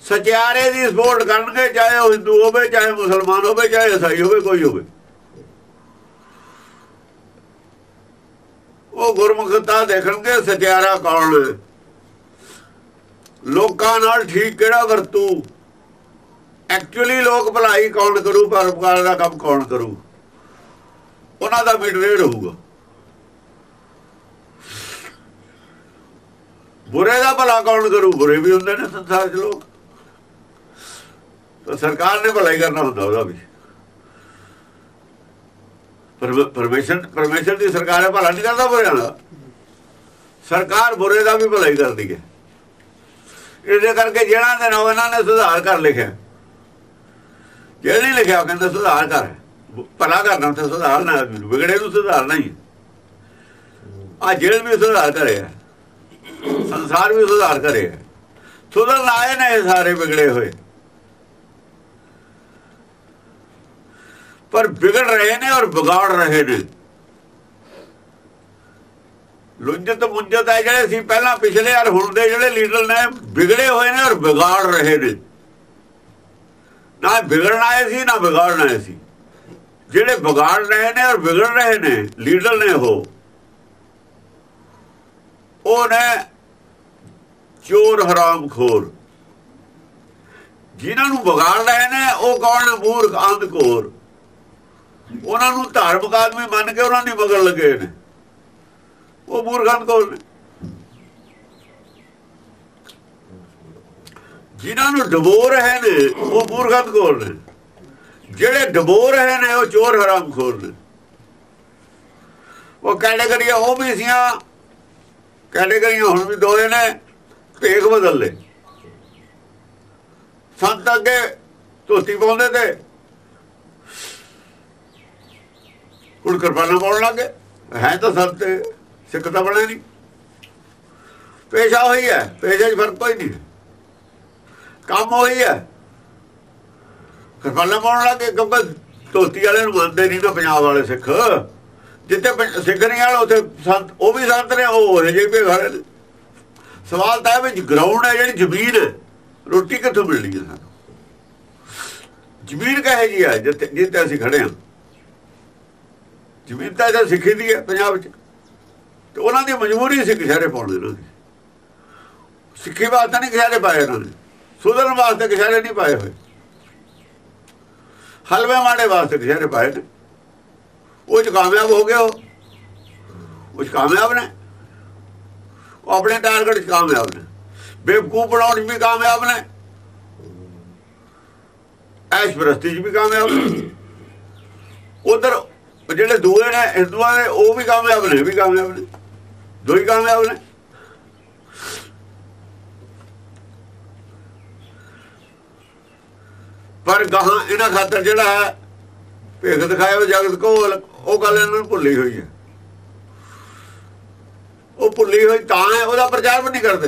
ਸਚਿਆਰੇ ਦੀ ਸਪੋਰਟ ਕਰਨਗੇ, ਚਾਹੇ ਉਹ ਹਿੰਦੂ ਹੋਵੇ, ਚਾਹੇ ਮੁਸਲਮਾਨ ਹੋਵੇ, ਚਾਹੇ ਈਸਾਈ ਹੋਵੇ, ਕੋਈ ਹੋਵੇ। ਉਹ ਗੁਰਮੁਖਤਾ ਦੇਖਣਗੇ ਸਚਿਆਰਾ ਕੌਣ, ਲੋਕਾਂ ਨਾਲ ਠੀਕ ਕਿਹੜਾ ਵਰਤੂ, ਐਕਚੁਅਲੀ ਲੋਕ ਭਲਾਈ ਕੌਣ ਕਰੂ, ਪਰਉਪਕਾਰ ਦਾ ਕੰਮ ਕੌਣ ਕਰੂ, ਉਹਨਾਂ ਦਾ ਮਿਡਵੇਅ ਹੋਊਗਾ। ਬੁਰੇ ਦਾ ਭਲਾ ਕੌਣ ਕਰੂ, ਬੁਰੇ ਵੀ ਹੁੰਦੇ ਨੇ ਸੰਸਾਰ 'ਚ ਲੋਕ, ਤਾਂ ਸਰਕਾਰ ਨੇ ਭਲਾ ਹੀ ਕਰਨਾ ਹੁੰਦਾ ਉਹਦਾ ਵੀ। ਪਰਮੇਸ਼ਰ ਦੀ ਸਰਕਾਰ ਹੈ, ਭਲਾ ਨਹੀਂ ਕਰਦਾ ਬੁਰਿਆਂ ਦਾ। ਸਰਕਾਰ ਬੁਰੇ ਦਾ ਵੀ ਭਲਾ ਹੀ ਕਰਦੀ ਹੈ। ਇਹਦੇ ਕਰਕੇ ਜਿਹੜਾ ਦੇ ਨਾਲ ਇਹਨਾਂ ਨੇ ਸੁਧਾਰ ਕਰ ਲਿਖਿਆ, ਜਿਹੜੀ ਲਿਖਿਆ ਕਹਿੰਦਾ ਸੁਧਾਰ ਕਰ, ਭਲਾ ਕਰਨਾ ਤੇ ਸੁਧਾਰ ਨਾ, ਵਿਗੜੇ ਨੂੰ ਸੁਧਾਰਨਾ ਹੀ। ਆ ਜੇਲ੍ਹ ਵੀ ਸੁਧਾਰ ਕਰਿਆ, ਸੰਸਾਰ ਵੀ ਸੁਧਾਰ ਕਰੇ, ਸੁਧਰ ਆਏ ਨੇ ਸਾਰੇ ਵਿਗੜੇ ਹੋਏ, ਪਰ ਵਿਗੜ ਰਹੇ ਨੇ ਔਰ ਵਿਗਾੜ ਰਹੇ ਨੇ। ਲੁੰਜਤ ਮੁੰਜਤ ਹੈ ਜਿਹੜੇ ਸੀ ਪਹਿਲਾਂ, ਪਿਛਲੇ ਔਰ ਹੁਣ ਦੇ ਜਿਹੜੇ ਲੀਡਰ ਨੇ, ਵਿਗੜੇ ਹੋਏ ਨੇ ਔਰ ਵਿਗਾੜ ਰਹੇ ਨੇ। ਨਾ ਵਿਗੜਨ ਆਏ ਸੀ, ਨਾ ਵਿਗਾੜਨ ਆਏ ਸੀ। ਜਿਹੜੇ ਵਿਗਾੜ ਰਹੇ ਨੇ ਔਰ ਵਿਗੜ ਰਹੇ ਨੇ ਲੀਡਰ ਨੇ, ਉਹ ਨੇ ਚੋਰ ਹਰਾਮਖੋਰ। ਜਿਹਨਾਂ ਨੂੰ ਵਿਗਾੜ ਰਹੇ ਨੇ ਉਹ ਕੌਣ? ਮੂਰਖ, ਅੰਧਖੋਰ, उन्होंने धार्मिक आदमी मान के उन्होंने मगर लगे ने वो मूर्खान कौन ने जिन्होंने डबो रहे ने वो मूर्खान कौन ने जेडे डबो रहे ने वो चोर हरामखोर ने वो कैटेगरिया वो भी सियां कैटेगरिया हुण भी दोए ने भेख बदल ले संत अगे धोती पाते थे हूँ कृपाना पाने लग गए है तो संत सिख तो बने नहीं पेशा उ है पेशे फर्क कोई नहीं काम उ है कृपाना पाने लग गए क्योंकि धोती वाले मानते नहीं ना पंजाब वाले सिख जिते सिख नहीं आए उसे संत वो भी संत ने वो जे पे खड़े ने सवाल तो है भी ग्राउंड है जी जमीन है रोटी कितों मिलनी है सू जमीन कहे जी है जिते असीं खड़े हाँ जमीन तो ऐसा सिखी दी है पंजाब तो उन्हों की मजबूरी से कछहरे पाने इन्होंने सिक्खी वास्ते नहीं कछहरे पाए इन्होंने सुधरन वास्ते कछहरे नहीं पाए हुए हलवे माड़े वास्ते कछहरे पाए ने वो कामयाब हो गए हो कामयाब ने अपने टारगेट कामयाब ने बेवकूफ बनाने भी कामयाब ने ऐश परस्ती भी कामयाब ने उधर जेडे दूए ने हिंदुआ ने वह भी कामयाब ने भी कामयाब ने दो ही कामयाब ने पर गां इन्हां खातर जिहड़ा है भेख दिखाया जगत घोल वो गल इन्हां भुल्ली हुई है वो भुल्ली हुई तां है उसदा प्रचार भी नहीं करते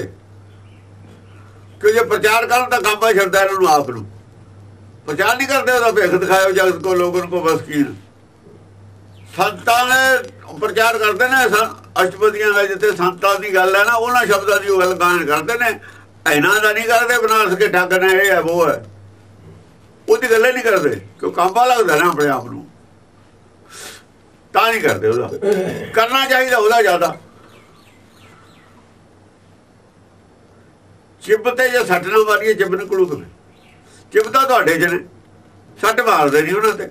क्यों जो प्रचार कर तो काम है छड़ता इन्हों आप प्रचार नहीं करते तो भेख दिखाया जगत को लोगों को बस की संतां ने प्रचार करते हैं अष्टपदियों का जिते संतां की गल है ना उन्होंने शब्दों की गल गायन करते हैं इन्हों का नहीं करते बनारस के ठग ने ये है वो है उसकी गल नहीं करते क्यों कांबा लगता ना अपने आप को तो नहीं करते उसका करना चाहिए वह ज़्यादा चिब तो जो सट ना मारीए चिब निकलू तुम चिब तो थोड़े च ने सट मारते नहीं उन्होंने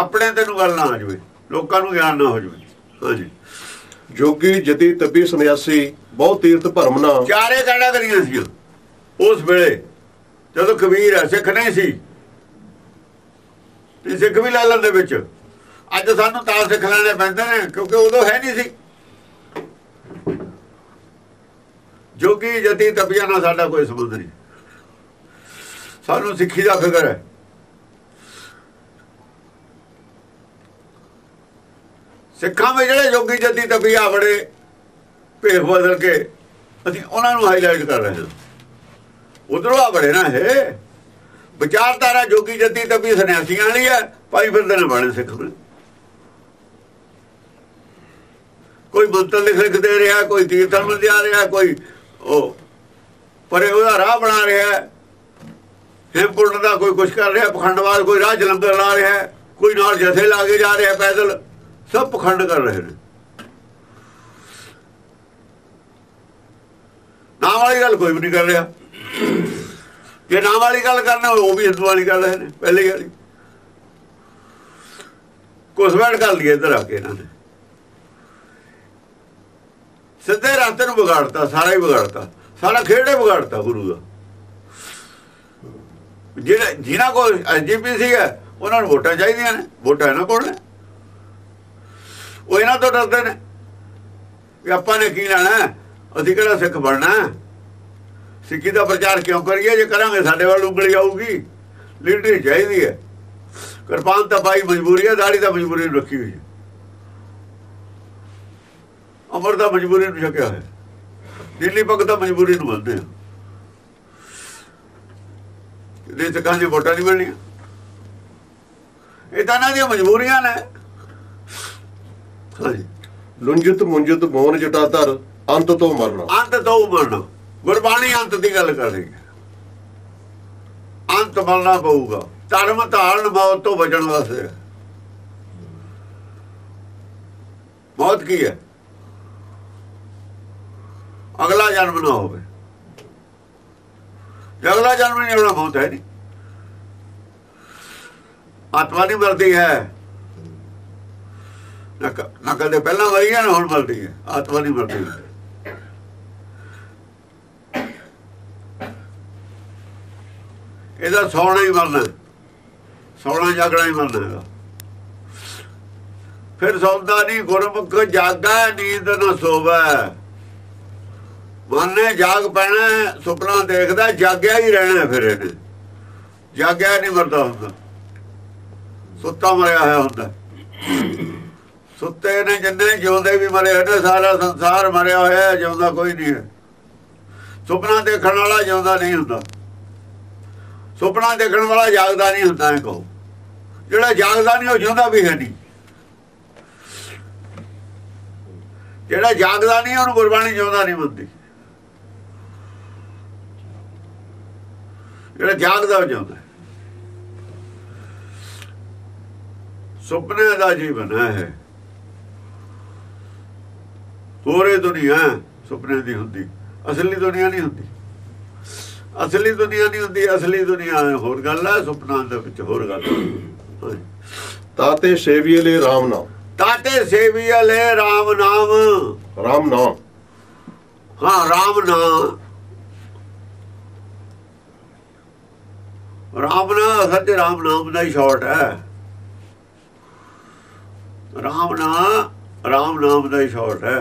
अपने तेन गल ना आ जाए लोगों ज्ञान ना हो जाए। हाँ जी जोगी जति तपी सन्यासी बहुत तीर्थ भरम ना चारे कैटागरिया सी उस वेले जो कबीर है सिख नहीं सी सिख भी ला लेंदे विच अज सानू तां सिख लैणे पैंदे ने क्योंकि उदों है नहीं सी जोगी जति तपिया ना साडा कोई संबंध नहीं सानू सिक्खी दा फिकर है सिखां में जिहड़े जोगी जति तपिया बड़े भेख बदल के असीं उन्हां नूं हाईलाइट कर रहे हैं उधरों आ बड़े ना है विचारधारा जोगी जति तपी सन्यासियां वाली है भाई फिरदे ने बड़े सिख ने कोई मंत्र लिख दे रहा कोई कीर्तन में जा रहा कोई पर राह बना रहा हिमकुंड का कोई कुछ कर रहा पखंडवाद कोई राह जलंधर ला रहा है कोई नाल जथे ला के जा रहा पैदल सब पखंड कर रहे हैं नाम वाली गल कोई भी नहीं कर रहा जो नाम वाली गल करना वो भी हिंदू वाली कर रहे हैं पहली गल घुसपैठ कर ली इधर आके इन्होंने सीधे रास्ते नूं बिगाड़ता सारा ही बिगाड़ता सारा खेड़े बिगाड़ता गुरु का जिन्हों को SGPC है उन्होंने वोटां चाहिए ने वोटां इन्हों कोल ने वो इन्हों तो डरते हैं कि आपां ने की लैना असीं किहड़ा सिख बनना सिक्खी का प्रचार क्यों करिए जो करांगे साडे वाल उंगली आऊगी लीडरी चाहिए है कृपान तो पाई मजबूरी है दाड़ी तो मजबूरी रखी हुई है अमर का मजबूरी छकिया है दिल्ली भगत मजबूरी मनते हैं नहीं तो कहीं वोटा नहीं मिलनिया ये तो इन्हों मजबूरियां ने। हाँ जी लुंजित मुंजित मौन जटाधर अंत तो मरना गुरबाणी अंत की गल कर रही है अंत मरना पऊगा धर्म धारण मौत तो बचण वास्ते मौत की है अगला जन्म ना हो अगला जन्म नहीं होना बहुत है नहीं आत्मा नहीं मिलती है, ना कदे पहला मिली है ना हुण मिलती है, आत्मा नहीं मिलती है। ਇਹਦਾ ਸੌਣਾ ਹੀ ਮਰਨਾ, ਸੌਣਾ ਜਾਗਣਾ ਹੀ ਮਰਨਾ ਇਹਦਾ। ਫਿਰ ਸੌਂਦਾ ਨਹੀਂ ਗੁਰਮੁਖ ਜਾਗਾ ਨੀਂਦ ਨਾ ਸੋਵੇ, ਮਨ ਨੇ ਜਾਗ ਪੈਣਾ, ਸੁਪਨਾ ਦੇਖਦਾ ਜਾਗਿਆ ਹੀ ਰਹਿਣਾ। ਫਿਰ ਇਹਨੇ ਜਾਗਿਆ ਨਹੀਂ ਮਰਦਾ ਹੁੰਦਾ, ਸੁੱਤਾ ਮਰਿਆ ਹੋਇਆ ਹੁੰਦਾ। ਸੁੱਤੇ ਨੇ ਜਿੰਨੇ, ਜਿਉਂਦੇ ਵੀ ਮਰੇ ਹੋਏ, ਸਾਰਾ ਸੰਸਾਰ ਮਰਿਆ ਹੋਇਆ, ਜਿਉਂਦਾ ਕੋਈ ਨਹੀਂ ਹੈ। ਸੁਪਨਾ ਦੇਖਣ ਵਾਲਾ ਜਿਉਂਦਾ ਨਹੀਂ ਹੁੰਦਾ, ਸੁਪਨਾ ਦੇਖਣ ਵਾਲਾ ਜਾਗਦਾ ਨਹੀਂ ਹੁੰਦਾ। ਇਹ ਕਹੋ ਜਿਹੜਾ ਜਾਗਦਾ ਨਹੀਂ ਉਹ ਜਿਉਂਦਾ ਵੀ ਹੈ ਨਹੀਂ। ਜਿਹੜਾ ਜਾਗਦਾ ਨਹੀਂ ਉਹਨੂੰ ਗੁਰਬਾਣੀ ਜਿਉਂਦਾ ਨਹੀਂ ਮੰਨਦੀ। ਜਿਹੜਾ ਜਾਗਦਾ ਉਹ ਜਿਉਂਦਾ। ਸੁਪਨੇ ਦਾ ਜੀਵਨ ਹੈ, ਪੂਰੀ ਦੁਨੀਆ ਸੁਪਨੇ ਦੀ ਹੁੰਦੀ, ਅਸਲੀ ਦੁਨੀਆ ਨਹੀਂ ਹੁੰਦੀ। ਅਸਲੀ ਦੁਨੀਆ ਨਹੀਂ ਹੁੰਦੀ, ਅਸਲੀ ਦੁਨੀਆ ਹੋਰ ਗੱਲ ਹੈ, ਸੁਪਨਾ ਦੇ ਵਿੱਚ ਹੋਰ ਗੱਲ ਹੈ। ਤਾਤੇ ਸੇਵੀਏ ਲੈ ਰਾਮ ਨਾਮ, ਤਾਤੇ ਸੇਵੀਏ ਲੈ ਰਾਮ ਨਾਮ, ਰਾਮ ਨਾਮ, ਹਾਂ ਰਾਮ ਨਾਮ। ਰਾਮ ਨਾਮ ਅਸਲ ਤੇ ਰਾਮ ਨਾਮ ਦਾ ਹੀ ਸ਼ਾਰਟ ਹੈ, ਰਾਮ ਨਾਮ ਰਾਮ ਨਾਮ ਦਾ ਹੀ ਸ਼ਾਰਟ ਹੈ।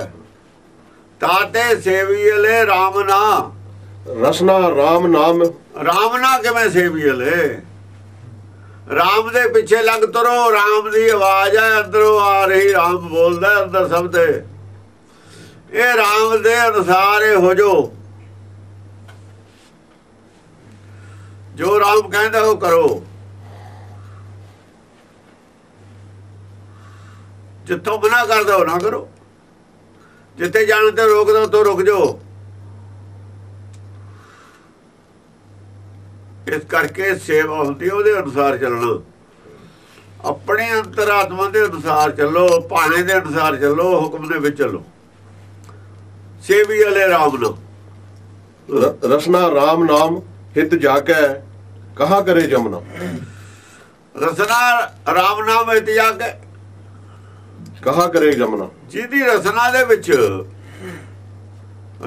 ਤਾਤੇ ਸੇਵੀਏ ਲੈ ਰਾਮ ਨਾਮ, ਰਸਨਾ ਰਾਮ ਨਾਮ, ਰਾਮ ਨਾ ਕਿਵੇਂ ਸੇਵੀਏ ਲੈ, ਰਾਮ ਦੇ ਪਿੱਛੇ ਲੱਗ ਤੁਰੋ। ਰਾਮ ਦੀ ਆਵਾਜ਼ ਹੈ ਅੰਦਰੋਂ ਆ ਰਹੀ, ਰਾਮ ਬੋਲਦਾ ਅੰਦਰ ਸਭ ਤੇ। ਇਹ ਰਾਮ ਦੇ ਅਨੁਸਾਰ ਹੋ ਜੋ, ਜੋ ਰਾਮ ਕਹਿੰਦਾ ਉਹ ਕਰੋ। ਜਿੱਥੋਂ ਮਨਾ ਕਰਦਾ ਉਹ ਨਾ ਕਰੋ, ਜਿੱਥੇ ਜਾਣ ਤੇ ਰੋਕਦਾ ਉੱਥੋਂ ਰੁਕ ਜਾਓ। ਇਸ ਕਰਕੇ ਸੇਵਾ ਹੁੰਦੀ ਉਹਦੇ ਅਨੁਸਾਰ ਚੱਲਣਾ, ਆਪਣੇ ਅੰਤਰਾਤਮਾ ਦੇ ਅਨੁਸਾਰ ਚੱਲੋ, ਭਾਣੇ ਦੇ ਅਨੁਸਾਰ ਚੱਲੋ, ਹੁਕਮ ਦੇ ਵਿੱਚ ਚੱਲੋ। ਸੇਵੀ ਵਾਲੇ ਰਾਮ ਨਾਮ, ਰਸਨਾ ਰਾਮ ਨਾਮ ਹਿਤ ਜਾਗੈ ਕਹਾ ਕਰੇ ਜਮਨਾ, ਰਸਨਾ ਰਾਮ ਨਾਮ ਹਿਤ ਜਾਗੈ ਕਹਾ ਕਰੇ ਜਮਨਾ। ਜਿਹਦੀ ਰਸਨਾ ਦੇ ਵਿੱਚ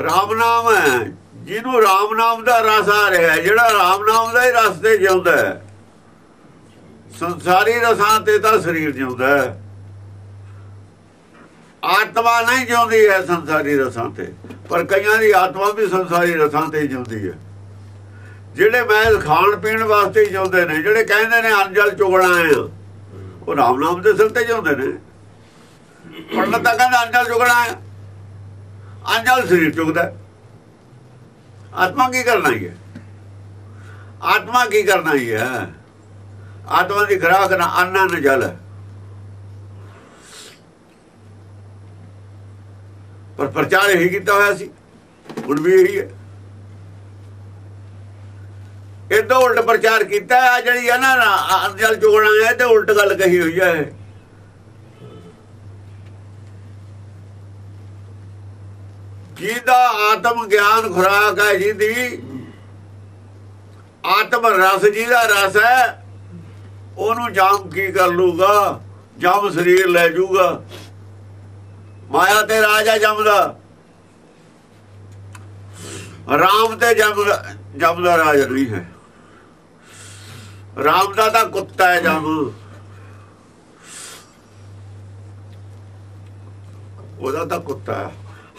ਰਾਮ ਨਾਮ ਹੈ, ਜਿਹਨੂੰ ਰਾਮ ਨਾਮ ਦਾ ਰਸ ਆ ਰਿਹਾ, ਜਿਹੜਾ ਰਾਮ ਨਾਮ ਦਾ ਹੀ ਰਸ ਤੇ ਜਿਉਂਦਾ ਹੈ। ਸੰਸਾਰੀ ਰਸਾਂ ਤੇ ਤਾਂ ਸਰੀਰ ਜਿਉਂਦਾ ਹੈ, ਆਤਮਾ ਨਹੀਂ ਜਿਉਂਦੀ ਹੈ ਸੰਸਾਰੀ ਰਸਾਂ ਤੇ। ਪਰ ਕਈਆਂ ਦੀ ਆਤਮਾ ਵੀ ਸੰਸਾਰੀ ਰਸਾਂ ਤੇ ਜਿਉਂਦੀ ਹੈ, ਜਿਹੜੇ ਮਹਿਜ਼ ਖਾਣ ਪੀਣ ਵਾਸਤੇ ਹੀ ਜਿਉਂਦੇ ਨੇ, ਜਿਹੜੇ ਕਹਿੰਦੇ ਨੇ ਅੰਨ ਜਲ ਚੁਗਣਾ ਹੈ, ਉਹ ਰਾਮ ਨਾਮ ਦੇ ਸਿਰ ਤੇ ਜਿਉਂਦੇ ਨੇ। ਪੰਡਤ ਤਾਂ ਕਹਿੰਦਾ ਅੰਨ ਜਲ ਚੁਗਣਾ ਹੈ, ਅੰਨ ਜਲ ਸਰੀਰ ਚੁਗਦਾ, ਆਤਮਾ ਕੀ ਕਰਨਾ ਹੀ ਹੈ, ਆਤਮਾ ਕੀ ਕਰਨਾ ਹੀ ਹੈ। ਆਤਮਾ ਦੀ ਖੁਰਾਕ ਨਾ ਅੰਨ ਨਾ ਜਲ ਹੈ। ਪਰ ਪ੍ਰਚਾਰ ਇਹੀ ਕੀਤਾ ਹੋਇਆ ਸੀ, ਹੁਣ ਵੀ ਇਹੀ ਹੈ। ਇਹਦਾ ਉਲਟ ਪ੍ਰਚਾਰ ਕੀਤਾ ਆ, ਜਿਹੜੀ ਹੈ ਨਾ ਅੰਨ ਜਲ ਚੁਗਣਾ ਹੈ, ਤੇ ਉਲਟ ਗੱਲ ਕਹੀ ਹੋਈ ਹੈ। ਜਿਹਦਾ ਆਤਮ ਗਿਆਨ ਖੁਰਾਕ ਹੈ, ਜਿਹਦੀ ਆਤਮ ਰਸ, ਜਿਹਦਾ ਰਸ ਹੈ, ਉਹਨੂੰ ਜਾਮ ਕੀ ਕਰ ਲੂਗਾ, ਜਾਮ ਸਰੀਰ ਲੈ ਜੂਗਾ। ਮਾਇਆ ਤੇ ਰਾਜ ਹੈ ਜਾਮ ਦਾ, ਰਾਮ ਤੇ ਜਾਮ ਦਾ ਰਾਜ ਨਹੀਂ ਹੈ। ਰਾਮ ਦਾ ਤਾਂ ਕੁੱਤਾ ਹੈ ਜਾਮ, ਉਹਦਾ ਤਾਂ ਕੁੱਤਾ ਹੈ।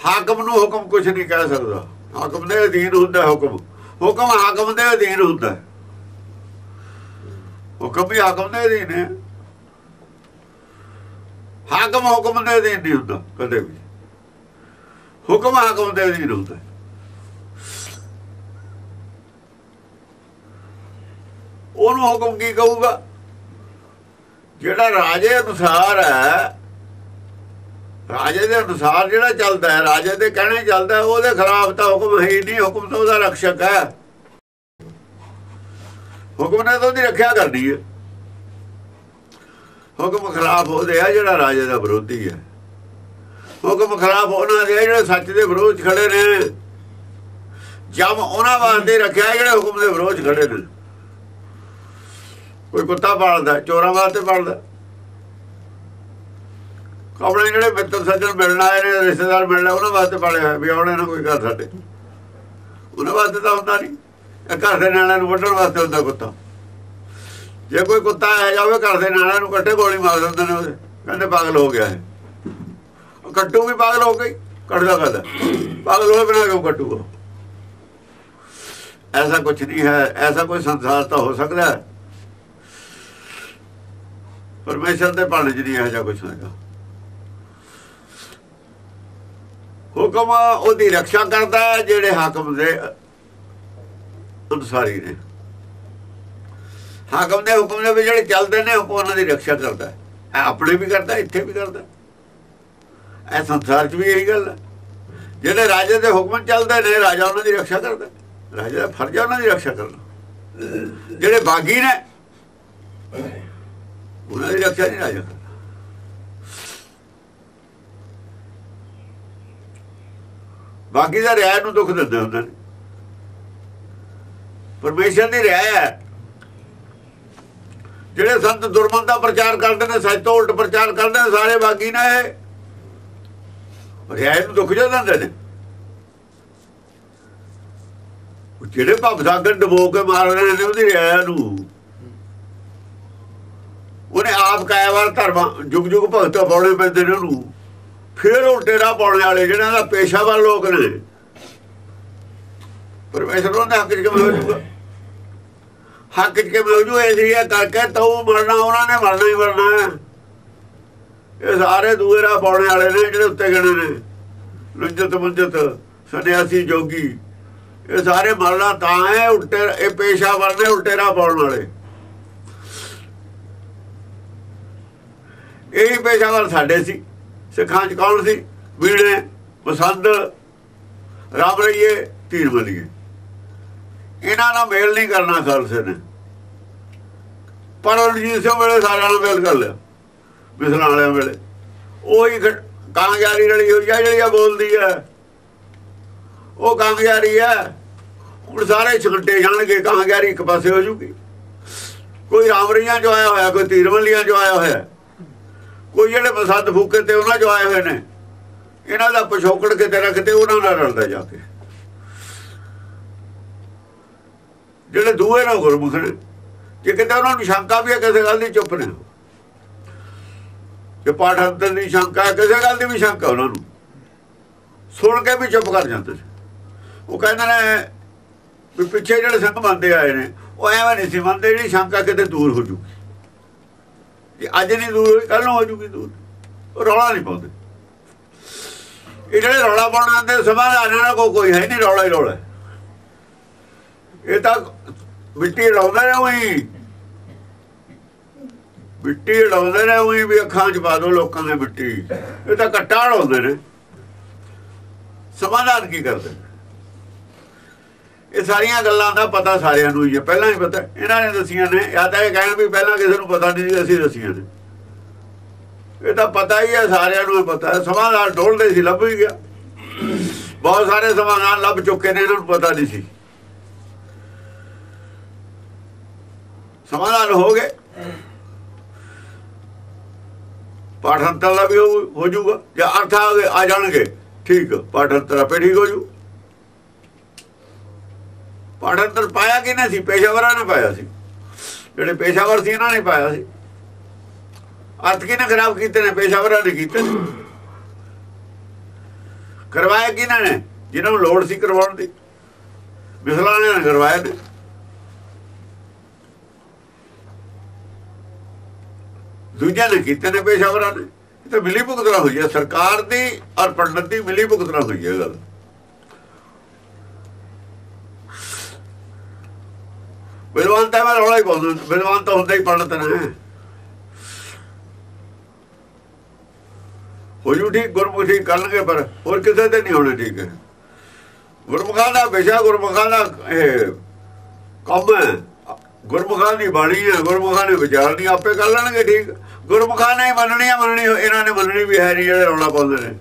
ਹਾਕਮ ਨੂੰ ਹੁਕਮ ਕੁਛ ਨਹੀਂ ਕਹਿ ਸਕਦਾ, ਹਾਕਮ ਦੇ ਅਧੀਨ ਹੁੰਦਾ ਹੁਕਮ, ਹੁਕਮ ਹਾਕਮ ਦੇ ਅਧੀਨ ਹੁੰਦਾ, ਹੁਕਮ ਵੀ ਹਾਕਮ ਦੇ ਅਧੀਨ ਹੈ। ਹਾਕਮ ਹੁਕਮ ਦੇ ਅਧੀਨ ਨਹੀਂ ਹੁੰਦਾ ਕਦੇ ਵੀ, ਹੁਕਮ ਹਾਕਮ ਦੇ ਅਧੀਨ ਹੁੰਦਾ। ਉਹਨੂੰ ਹੁਕਮ ਕੀ ਕਹੂਗਾ, ਜਿਹੜਾ ਰਾਜੇ ਅਨੁਸਾਰ ਹੈ, ਰਾਜੇ ਦੇ ਅਨੁਸਾਰ ਜਿਹੜਾ ਚੱਲਦਾ ਹੈ, ਰਾਜੇ ਦੇ ਕਹਿਣੇ ਚੱਲਦਾ, ਉਹਦੇ ਖਿਲਾਫ ਤਾਂ ਹੁਕਮ ਹੈ ਹੀ ਨਹੀਂ। ਹੁਕਮ ਤਾਂ ਉਹਦਾ ਰਕਸ਼ਕ ਹੈ, ਹੁਕਮ ਨੇ ਤਾਂ ਉਹਦੀ ਰੱਖਿਆ ਕਰਨੀ ਹੈ। ਹੁਕਮ ਖਿਲਾਫ ਉਹਦੇ ਆ ਜਿਹੜਾ ਰਾਜੇ ਦਾ ਵਿਰੋਧੀ ਹੈ, ਹੁਕਮ ਖਿਲਾਫ ਉਹਨਾਂ ਦੇ ਜਿਹੜੇ ਸੱਚ ਦੇ ਵਿਰੋਧ ਖੜੇ ਨੇ। ਜਮ ਉਹਨਾਂ ਵਾਸਤੇ ਰੱਖਿਆ ਜਿਹੜੇ ਹੁਕਮ ਦੇ ਵਿਰੋਧ ਖੜੇ ਨੇ। कोई कुत्ता पालदा, चोरां वास्ते पालदा। ਆਪਣੇ ਜਿਹੜੇ ਮਿੱਤਰ ਸੱਜਣ ਮਿਲਣ ਆਏ ਨੇ, ਰਿਸ਼ਤੇਦਾਰ ਮਿਲਣ, ਉਹਨਾਂ ਵਾਸਤੇ ਪਾਲਿਆ ਹੋਇਆ ਵੀ ਆਉਣੇ ਨਾ ਕੋਈ ਘਰ ਸਾਡੇ, ਉਹਨਾਂ ਵਾਸਤੇ ਤਾਂ ਹੁੰਦਾ ਨਹੀਂ। ਘਰ ਦੇ ਨਿਆਣਿਆਂ ਨੂੰ ਵੱਢਣ ਵਾਸਤੇ ਹੁੰਦਾ ਕੁੱਤਾ। ਜੇ ਕੋਈ ਕੁੱਤਾ ਆ ਜਾਵੇ ਘਰ ਦੇ ਨਿਆਣਿਆਂ ਨੂੰ ਕੱਟੇ ਗੋਲੀ ਮਾਰ ਦਿੰਦੇ ਨੇ, ਉਹਦੇ ਕਹਿੰਦੇ ਪਾਗਲ ਹੋ ਗਿਆ ਹੈ। ਕੱਟੂ ਵੀ ਪਾਗਲ ਹੋ ਗਈ, ਕੱਟਦਾ ਕੱਟਦਾ ਪਾਗਲ ਹੋਏ ਬਿਨਾਂ ਕਿਉਂ ਕੱਟੂਗਾ। ਐਸਾ ਕੁਛ ਨਹੀਂ ਹੈ, ਐਸਾ ਕੋਈ ਸੰਸਾਰ ਤਾਂ ਹੋ ਸਕਦਾ ਹੈ, ਪਰਮੇਸ਼ਰ ਦੇ ਭਾਣੇ 'ਚ ਨਹੀਂ ਇਹੋ ਜਿਹਾ ਕੁਛ ਹੋਏਗਾ। ਹੁਕਮ ਉਹਦੀ ਰੱਖਿਆ ਕਰਦਾ ਹੈ ਜਿਹੜੇ ਹਾਕਮ ਦੇ ਅਨੁਸਾਰੀ ਨੇ। ਹਾਕਮ ਦੇ ਹੁਕਮ ਦੇ ਵਿੱਚ ਜਿਹੜੇ ਚੱਲਦੇ ਨੇ, ਉਹਨਾਂ ਦੀ ਰੱਖਿਆ ਕਰਦਾ ਹੈ। ਆਪਣੇ ਵੀ ਕਰਦਾ, ਇੱਥੇ ਵੀ ਕਰਦਾ, ਇਹ ਸੰਸਾਰ 'ਚ ਵੀ ਇਹੀ ਗੱਲ ਹੈ। ਜਿਹੜੇ ਰਾਜੇ ਦੇ ਹੁਕਮ ਚੱਲਦੇ ਨੇ, ਰਾਜਾ ਉਹਨਾਂ ਦੀ ਰੱਖਿਆ ਕਰਦਾ, ਰਾਜੇ ਦਾ ਫਰਜ਼ ਹੈ ਉਹਨਾਂ ਦੀ ਰੱਖਿਆ ਕਰਨਾ। ਜਿਹੜੇ ਬਾਗੀ ਨੇ, ਉਹਨਾਂ ਦੀ ਰੱਖਿਆ ਨਹੀਂ ਰਾਜਾ ਕਰਦਾ। ਬਾਕੀ ਦਾ ਰਿਆਇ ਨੂੰ ਦੁੱਖ ਦਿੰਦੇ ਹੁੰਦੇ ਨੇ, ਪਰਮੇਸ਼ਰ ਦੀ ਰਿਆਇ ਹੈ। ਜਿਹੜੇ ਸੰਤ ਦੁਰਮਤ ਦਾ ਪ੍ਰਚਾਰ ਕਰਦੇ ਨੇ, ਸੱਚ ਤੋਂ ਉਲਟ ਪ੍ਰਚਾਰ ਕਰਦੇ ਨੇ, ਸਾਰੇ ਬਾਗੀ ਨੇ, ਰਿਆਇ ਨੂੰ ਦੁੱਖ ਜਿਹਾ ਦਿੰਦੇ ਨੇ। ਜਿਹੜੇ ਭਵ ਸਾਗਰ ਡਬੋ ਕੇ ਮਾਰ ਰਹੇ ਨੇ ਉਹਦੀ ਰਿਆਇ ਨੂੰ, ਉਹਨੇ ਆਪ ਕਾਇਆ ਵਾਰ ਧਰਮ ਜੁਗ ਜੁਗ ਭਗਤਾਂ ਪਾਉਣੇ ਪੈਂਦੇ ਨੇ ਉਹਨੂੰ। ਫਿਰ ਉਹ ਡੇਰਾ ਪਾਉਣ ਵਾਲੇ ਜਿਹਨਾਂ ਦਾ ਪੇਸ਼ਾਵਰ ਲੋਕ ਨੇ, ਪਰਮੇਸ਼ਰ ਉਹਦੇ ਹੱਕ 'ਚ ਕਿਵੇਂ ਹੋ ਜੂਗਾ? ਹੱਕ 'ਚ ਕਿਵੇਂ ਹੋ ਜੂ? ਇਸ ਰੀਆ ਕਰਕੇ ਤੂੰ ਮਰਨਾ, ਉਹਨਾਂ ਨੇ ਮਰਨਾ ਹੀ ਮਰਨਾ। ਇਹ ਸਾਰੇ ਦੂਏ ਰਾਹ ਪਾਉਣ ਵਾਲੇ ਨੇ ਜਿਹੜੇ ਉੱਤੇ ਗਣੇ ਨੇ, ਲੁੰਜਤ ਮੁੰਜਤ ਸੰਨਿਆਸੀ ਜੋਗੀ, ਇਹ ਸਾਰੇ ਮਰਨਾ ਤਾਂ ਹੈ। ਉਲਟੇ ਇਹ ਪੇਸ਼ਾਵਰ ਨੇ, ਉਲਟੇ ਰਾਹ ਪਾਉਣ ਵਾਲੇ। ਇਹੀ ਪੇਸ਼ਾਵਰ ਸਾਡੇ ਸੀ ਸਿੱਖਾਂ 'ਚ। ਕੌਣ ਸੀ? ਵੀੜੇ, ਪਸੰਦ, ਰਾਮ ਰਹੀਏ, ਧੀਰ ਬਲੀਏ। ਇਹਨਾਂ ਨਾਲ ਮੇਲ ਨਹੀਂ ਕਰਨਾ ਖਾਲਸੇ ਨੇ। ਪਰ ਰਣਜੀਤ ਸਿੰਘ ਵੇਲੇ ਸਾਰਿਆਂ ਨਾਲ ਮੇਲ ਕਰ ਲਿਆ, ਮਿਸਲਾਂ ਵਾਲਿਆਂ ਵੇਲੇ। ਉਹੀ ਕਾਂਗਿਆਰੀ ਰਲੀ ਹੋਈ ਆ, ਜਿਹੜੀ ਆ ਬੋਲਦੀ ਆ ਉਹ ਕਾਂਗਿਆਰੀ ਆ। ਹੁਣ ਸਾਰੇ ਛੁੱਟੇ ਜਾਣਗੇ, ਕਾਂਗਿਆਰੀ ਇੱਕ ਪਾਸੇ ਹੋ ਜੂਗੀ। ਕੋਈ ਰਾਮ ਰਹੀਆਂ 'ਚੋਂ ਆਇਆ ਹੋਇਆ, ਕੋਈ ਧੀਰ ਬਲੀਆਂ 'ਚੋਂ ਆਇਆ ਹੋਇਆ, ਕੋਈ ਜਿਹੜੇ ਬਸੰਤ ਫੂਕੇ ਤੇ ਉਹਨਾਂ 'ਚੋਂ ਆਏ ਹੋਏ ਨੇ। ਇਹਨਾਂ ਦਾ ਪਿਛੋਕੜ ਕਿਤੇ ਰੱਖਦੇ, ਉਹਨਾਂ ਨਾਲ ਰਲਦਾ ਜਾ ਕੇ। ਜਿਹੜੇ ਦੂਏ ਨਾਲ ਗੁਰਮੁਖ ਨੇ, ਜੇ ਕਿਤੇ ਉਹਨਾਂ ਨੂੰ ਸ਼ੰਕਾ ਵੀ ਹੈ ਕਿਸੇ ਗੱਲ ਦੀ, ਚੁੱਪ ਨੇ। ਜੇ ਪਾਠ ਅੰਦਰ ਦੀ ਸ਼ੰਕਾ, ਕਿਸੇ ਗੱਲ ਦੀ ਵੀ ਸ਼ੰਕਾ, ਉਹਨਾਂ ਨੂੰ ਸੁਣ ਕੇ ਵੀ ਚੁੱਪ ਕਰ ਜਾਂਦੇ ਸੀ। ਉਹ ਕਹਿੰਦੇ ਨੇ ਵੀ ਪਿੱਛੇ ਜਿਹੜੇ ਸਿੰਘ ਮੰਨਦੇ ਆਏ ਨੇ, ਉਹ ਐਵੇਂ ਨਹੀਂ ਸੀ ਮੰਨਦੇ। ਜਿਹੜੀ ਸ਼ੰਕਾ ਕਿਤੇ ਦੂਰ ਹੋ ਜੂਗੀ, ਅੱਜ ਨਹੀਂ ਦੂਰ ਹੋਈ, ਕੱਲ ਨੂੰ ਹੋ ਜੂਗੀ ਦੂਰ। ਉਹ ਰੌਲਾ ਨਹੀਂ ਪਾਉਂਦੇ। ਇਹ ਜਿਹੜੇ ਰੌਲਾ ਪਾਉਣਾ ਤੇ ਸਮਾਧਾਨਾਂ ਦਾ ਕੋਈ ਹੈ ਨਹੀਂ, ਰੌਲਾ ਹੀ ਰੌਲਾ। ਇਹ ਤਾਂ ਮਿੱਟੀ ਲਾਉਂਦੇ ਨੇ ਉਹੀ, ਮਿੱਟੀ ਲਾਉਂਦੇ ਨੇ ਉਹੀ ਵੀ ਅੱਖਾਂ 'ਚ ਪਾ ਦੋ ਲੋਕਾਂ ਦੇ ਮਿੱਟੀ। ਇਹ ਤਾਂ ਕੱਟਾ ਲਾਉਂਦੇ ਨੇ, ਸਮਾਧਾਨ ਕੀ ਕਰਦੇ? ਇਹ ਸਾਰੀਆਂ ਗੱਲਾਂ ਦਾ ਪਤਾ ਸਾਰਿਆਂ ਨੂੰ ਹੀ ਹੈ, ਪਹਿਲਾਂ ਹੀ ਪਤਾ। ਇਹਨਾਂ ਨੇ ਦੱਸੀਆਂ ਨੇ, ਜਾਂ ਤਾਂ ਇਹ ਕਹਿਣ ਵੀ ਪਹਿਲਾਂ ਕਿਸੇ ਨੂੰ ਪਤਾ ਨਹੀਂ ਸੀ, ਅਸੀਂ ਦੱਸੀਆਂ ਨੇ। ਇਹ ਤਾਂ ਪਤਾ ਹੀ ਹੈ, ਸਾਰਿਆਂ ਨੂੰ ਪਤਾ ਹੈ। ਸਮਾਧਾਨ ਢੋਲਦੇ ਸੀ, ਲੱਭ ਹੀ ਗਿਆ। ਬਹੁਤ ਸਾਰੇ ਸਮਾਧਾਨ ਲੱਭ ਚੁੱਕੇ ਨੇ, ਇਹਨਾਂ ਨੂੰ ਪਤਾ ਨਹੀਂ ਸੀ। ਸਮਾਧਾਨ ਹੋ ਗਏ, ਪਾਠ ਅੰਤਰ ਦਾ ਵੀ ਹੋ ਜੂਗਾ। ਜਾਂ ਅਰਥ ਆ ਜਾਣਗੇ, ਠੀਕ, ਪਾਠ ਅੰਤਰ ਆਪੇ ਠੀਕ ਹੋ ਜੂ। ਪਾਠ ਅੰਤਰ ਪਾਇਆ ਕਿਹਨੇ ਸੀ? ਪੇਸ਼ਾਵਰਾਂ ਨੇ ਪਾਇਆ ਸੀ, ਜਿਹੜੇ ਪੇਸ਼ਾਵਰ ਸੀ ਇਹਨਾਂ ਨੇ ਪਾਇਆ ਸੀ। ਅਰਥ ਕਿਹਨੇ ਖਰਾਬ ਕੀਤੇ ਨੇ? ਪੇਸ਼ਾਵਰਾਂ ਨੇ ਕੀਤੇ। ਕਰਵਾਇਆ ਕਿਹਨਾਂ ਨੇ? ਜਿਹਨਾਂ ਨੂੰ ਲੋੜ ਸੀ ਕਰਵਾਉਣ ਦੀ, ਮਿਸਲਾਂ ਨੇ ਕਰਵਾਇਆ। ਨੇ ਦੂਜਿਆਂ ਨੇ ਕੀਤੇ ਨੇ, ਪੇਸ਼ਾਵਰਾਂ ਨੇ। ਇਹ ਤਾਂ ਮਿਲੀ ਭੁਗਤਣਾ ਹੋਈ ਹੈ, ਸਰਕਾਰ ਦੀ ਔਰ ਪੰਡਤ ਦੀ ਮਿਲੀ ਭੁਗਤਣਾ ਹੋਈ ਹੈ ਗੱਲ। ਵਿਦਵਾਨ ਤਾਂ ਮੈਂ ਰੌਲਾ ਹੀ ਪਾਉਂਦਾ, ਵਿਦਵਾਨ ਤਾਂ ਹੁੰਦਾ ਹੀ ਪੰਡਤ ਨੇ। ਹੋ ਜੂ ਠੀਕ, ਗੁਰਮੁਖ ਠੀਕ ਕਰਨਗੇ, ਪਰ ਹੋਰ ਕਿਸੇ ਦੇ ਨਹੀਂ ਹੋਣੇ ਠੀਕ। ਗੁਰਮੁਖਾਂ ਦਾ ਵਿਸ਼ਾ, ਗੁਰਮੁਖਾਂ ਦਾ ਇਹ ਕੰਮ ਹੈ, ਗੁਰਮੁਖਾਂ ਦੀ ਬਾਣੀ ਹੈ, ਗੁਰਮੁਖਾਂ ਨੇ ਵਿਚਾਰਨੀ, ਆਪੇ ਕਰ ਲੈਣਗੇ ਠੀਕ। ਗੁਰਮੁਖਾਂ ਨੇ ਮੰਨਣੀ ਆ, ਮੰਨਣੀ ਇਹਨਾਂ ਨੇ ਮੰਨਣੀ ਵੀ ਹੈ ਨਹੀਂ, ਜਿਹੜੇ ਰੌਲਾ ਪਾਉਂਦੇ ਨੇ।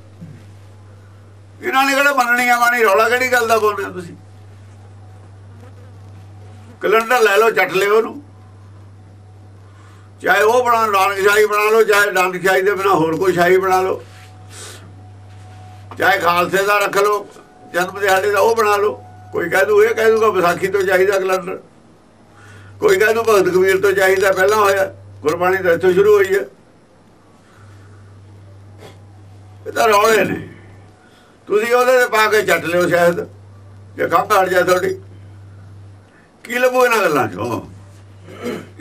ਇਹਨਾਂ ਨੇ ਕਿਹੜਾ ਮੰਨਣੀ ਆ ਬਾਣੀ? ਰੌਲਾ ਕਿਹੜੀ ਗੱਲ ਦਾ ਪਾਉਂਦੇ ਹੋ ਤੁਸੀਂ? ਕੈਲੰਡਰ ਲੈ ਲਓ, ਚੱਟ ਲਿਓ ਉਹਨੂੰ, चाहे वो बना लो, नानकशाही बना लो, चाहे नानकशाही के बिना होर कोई शाही बना लो, चाहे खालसे का रख लो जन्म दिहाड़े का, वो बना लो। कोई कह दू ये कह दूगा विसाखी तो चाहिए कैलेंडर, कोई कह दू भगत कबीर तो चाहिए, पहला होया गुरबाणी तो इतों शुरू हुई है। तो रौले ने तुम वो पा के चट लियो, शायद जो खंभ हट जाए थोड़ी की लभू इन्होंने गलों चो,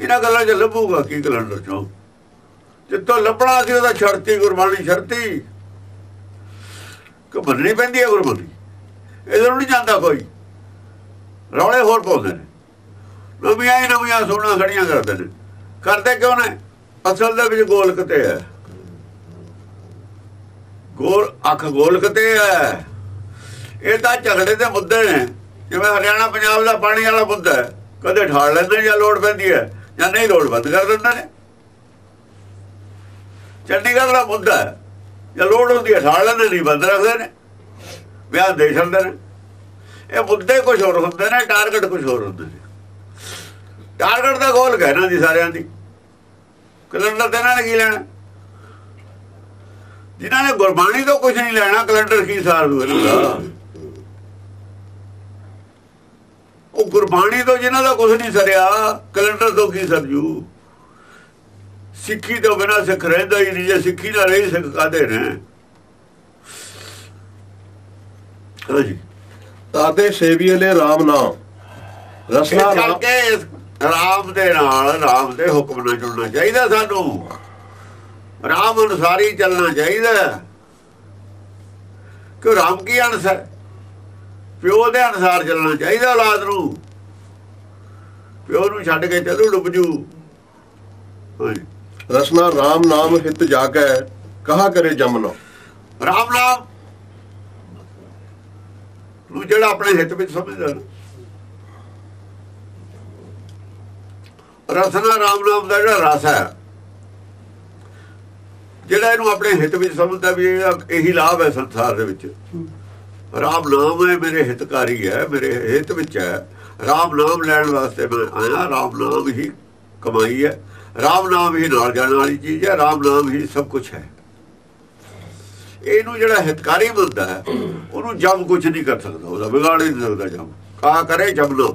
इन्होंने गलों च लभूगा की कैलेंडर चो, जितों लभना सी वह शर्ती गुरबाणी शर्ती घबरनी पैंती है। गुरबाणी इधर नहीं जाता कोई, रौले होर पाते हैं, नविया ही नविया सोना खड़िया करते हैं। करते क्यों ने? असल दे गोलकते है, गोल अख गोलकते है। ये तो झगड़े के मुद्दे ने, जिवें हरियाणा पंजाब का पानी वाला मुद्दा है, कदे ठाड़ लेंदे जां लोड़ पैंदी है जां नहीं, लोड़ बंद कर दिंदे ने। चंडीगढ़ का मुद्दा है, जां लोड़ हुंदी है ठाड़ लेंदे, नहीं बंद रखदे ने, विआह दे छड्डदे ने। ये मुद्दे कुछ होर हुंदे ने, टारगेट कुछ होर हुंदे ने। टारगेट का गोल कहना जी सारियां दी, कैलेंडर तो इन्होंने की लैना, जिन्होंने गुरबाणी तो कुछ नहीं लैना, कैलेंडर की सार वो गुरबाणी तो जिन्हों का कुछ नहीं सरिया, कैलेंडर तो की सरजू। सिक्खी तो बिना सिख रहिंदा ही नहीं, जो सिक्खी ना रही सिख काहदे ने। हाँ जी, ताते सेविए ले राम नाम रसना नाम, राम दे नाल राम दे हुक्म ना चलना चाहिए, सानू राम अनुसार ही चलना चाहिए। क्यों? राम की अंश है, प्यो के अनुसार चलना चाहिए। औलाद नू प्यो नू छड्ड के चलू डुब जू। रसना राम नाम हित जाके कहा करे जमनो, राम नाम नू जिहड़ा अपने हित विच समझदा ना, रसना राम नाम का जो रस है, जिहड़ा इहनूं अपने हित में समझता भी यही लाभ है संसार दे विच, राम नाम है मेरे हितकारी है, मेरे हित में है, राम नाम लैण वास्ते मैं आया, राम नाम ही कमाई है, राम नाम ही नाल जाण वाली चीज़ है, राम नाम ही सब कुछ है। इहनूं जिहड़ा हितकारी बनता है उहनूं जम कुछ नहीं कर सकता, उसका बिगाड़ नहीं सकता। जम कहा करे जम लो,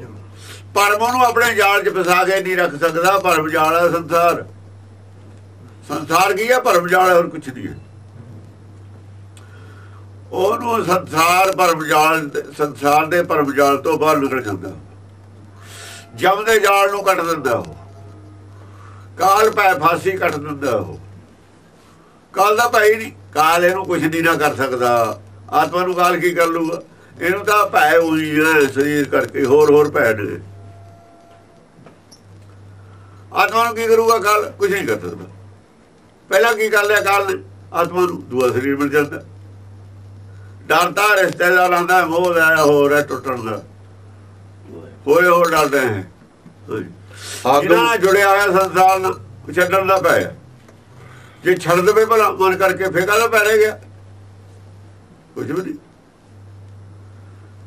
परम उन्होंने अपने जाल च फसा के नहीं रख सकता। परम जाल है संसार, संसार की है परम जाल है, और कुछ नहीं है। ओनू संसार परम जाल, संसार दे परम जाल तो बाहर निकल जाता, जम दे जाल नूं कट दिंदा, काल पै फांसी कट दिंदा। काल दा भय नहीं, काल इहनूं कुछ नहीं ना कर सकता, आत्मा नूं काल की कर लूगा? इहनूं तां भय हुई है शरीर करके, होर भय ने। आत्मा की करूगा काल? कुछ नहीं कर सकता। पहला की कर लिया काल ने आत्मा, दूसरा शरीर मिल जाता। डरता रिश्तेदार आंदा मोह लाया हो रहा टुटन का, होए हो डरते हैं। इन्होंने जुड़िया होया संसार ना छड्डण दा पै, जे छड़ दे भला मन करके फेंका तो पै रह गया, कुछ भी नहीं।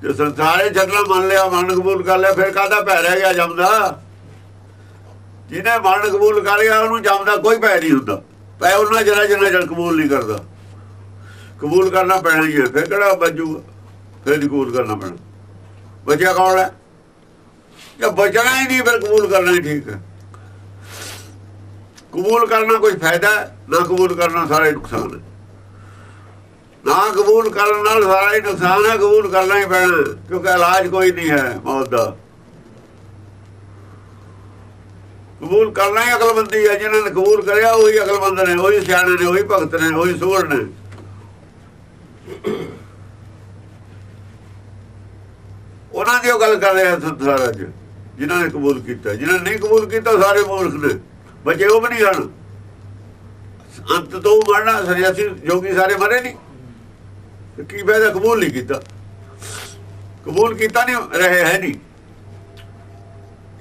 जो संसारे छड्डणा मन लिया, मन कबूल कर लिया, फिर काहदा पै रह गया जमदा? जिन्हें मन कबूल कर लिया उन्होंने जम का कोई भय नहीं होंगे, भय उन्ना जरा जिन्ना चल कबूल नहीं करता। कबूल करना पैना ही है, फिर कड़ा बचूगा? फिर नहीं कबूल करना पैना। बचा कौन है? जब बचना ही नहीं फिर कबूल करना ही ठीक है। कबूल करना कोई फायदा है? ना कबूल करना सारा ही नुकसान है। ना कबूल करने सारा ही नुकसान है, कबूल करना ही पैना, क्योंकि इलाज कोई नहीं है मौत का। कबूल करना ही अकलमंदी है, जिन्होंने कबूल करिया वही अकलमंद ने, वही सियाणे ने, वही भगत ने, वही सूर ने। उन्होंने की गल कर रहे संसार अज, जिन्होंने कबूल किया। जिन्होंने नहीं कबूल किया सारे मूर्ख ने, बचे वो भी नहीं सन। अंत तो मरना, सन्यासी जोगी सारे मरे नहीं, की फायदा? कबूल नहीं किया, कबूल किया नहीं, रहे है नहीं।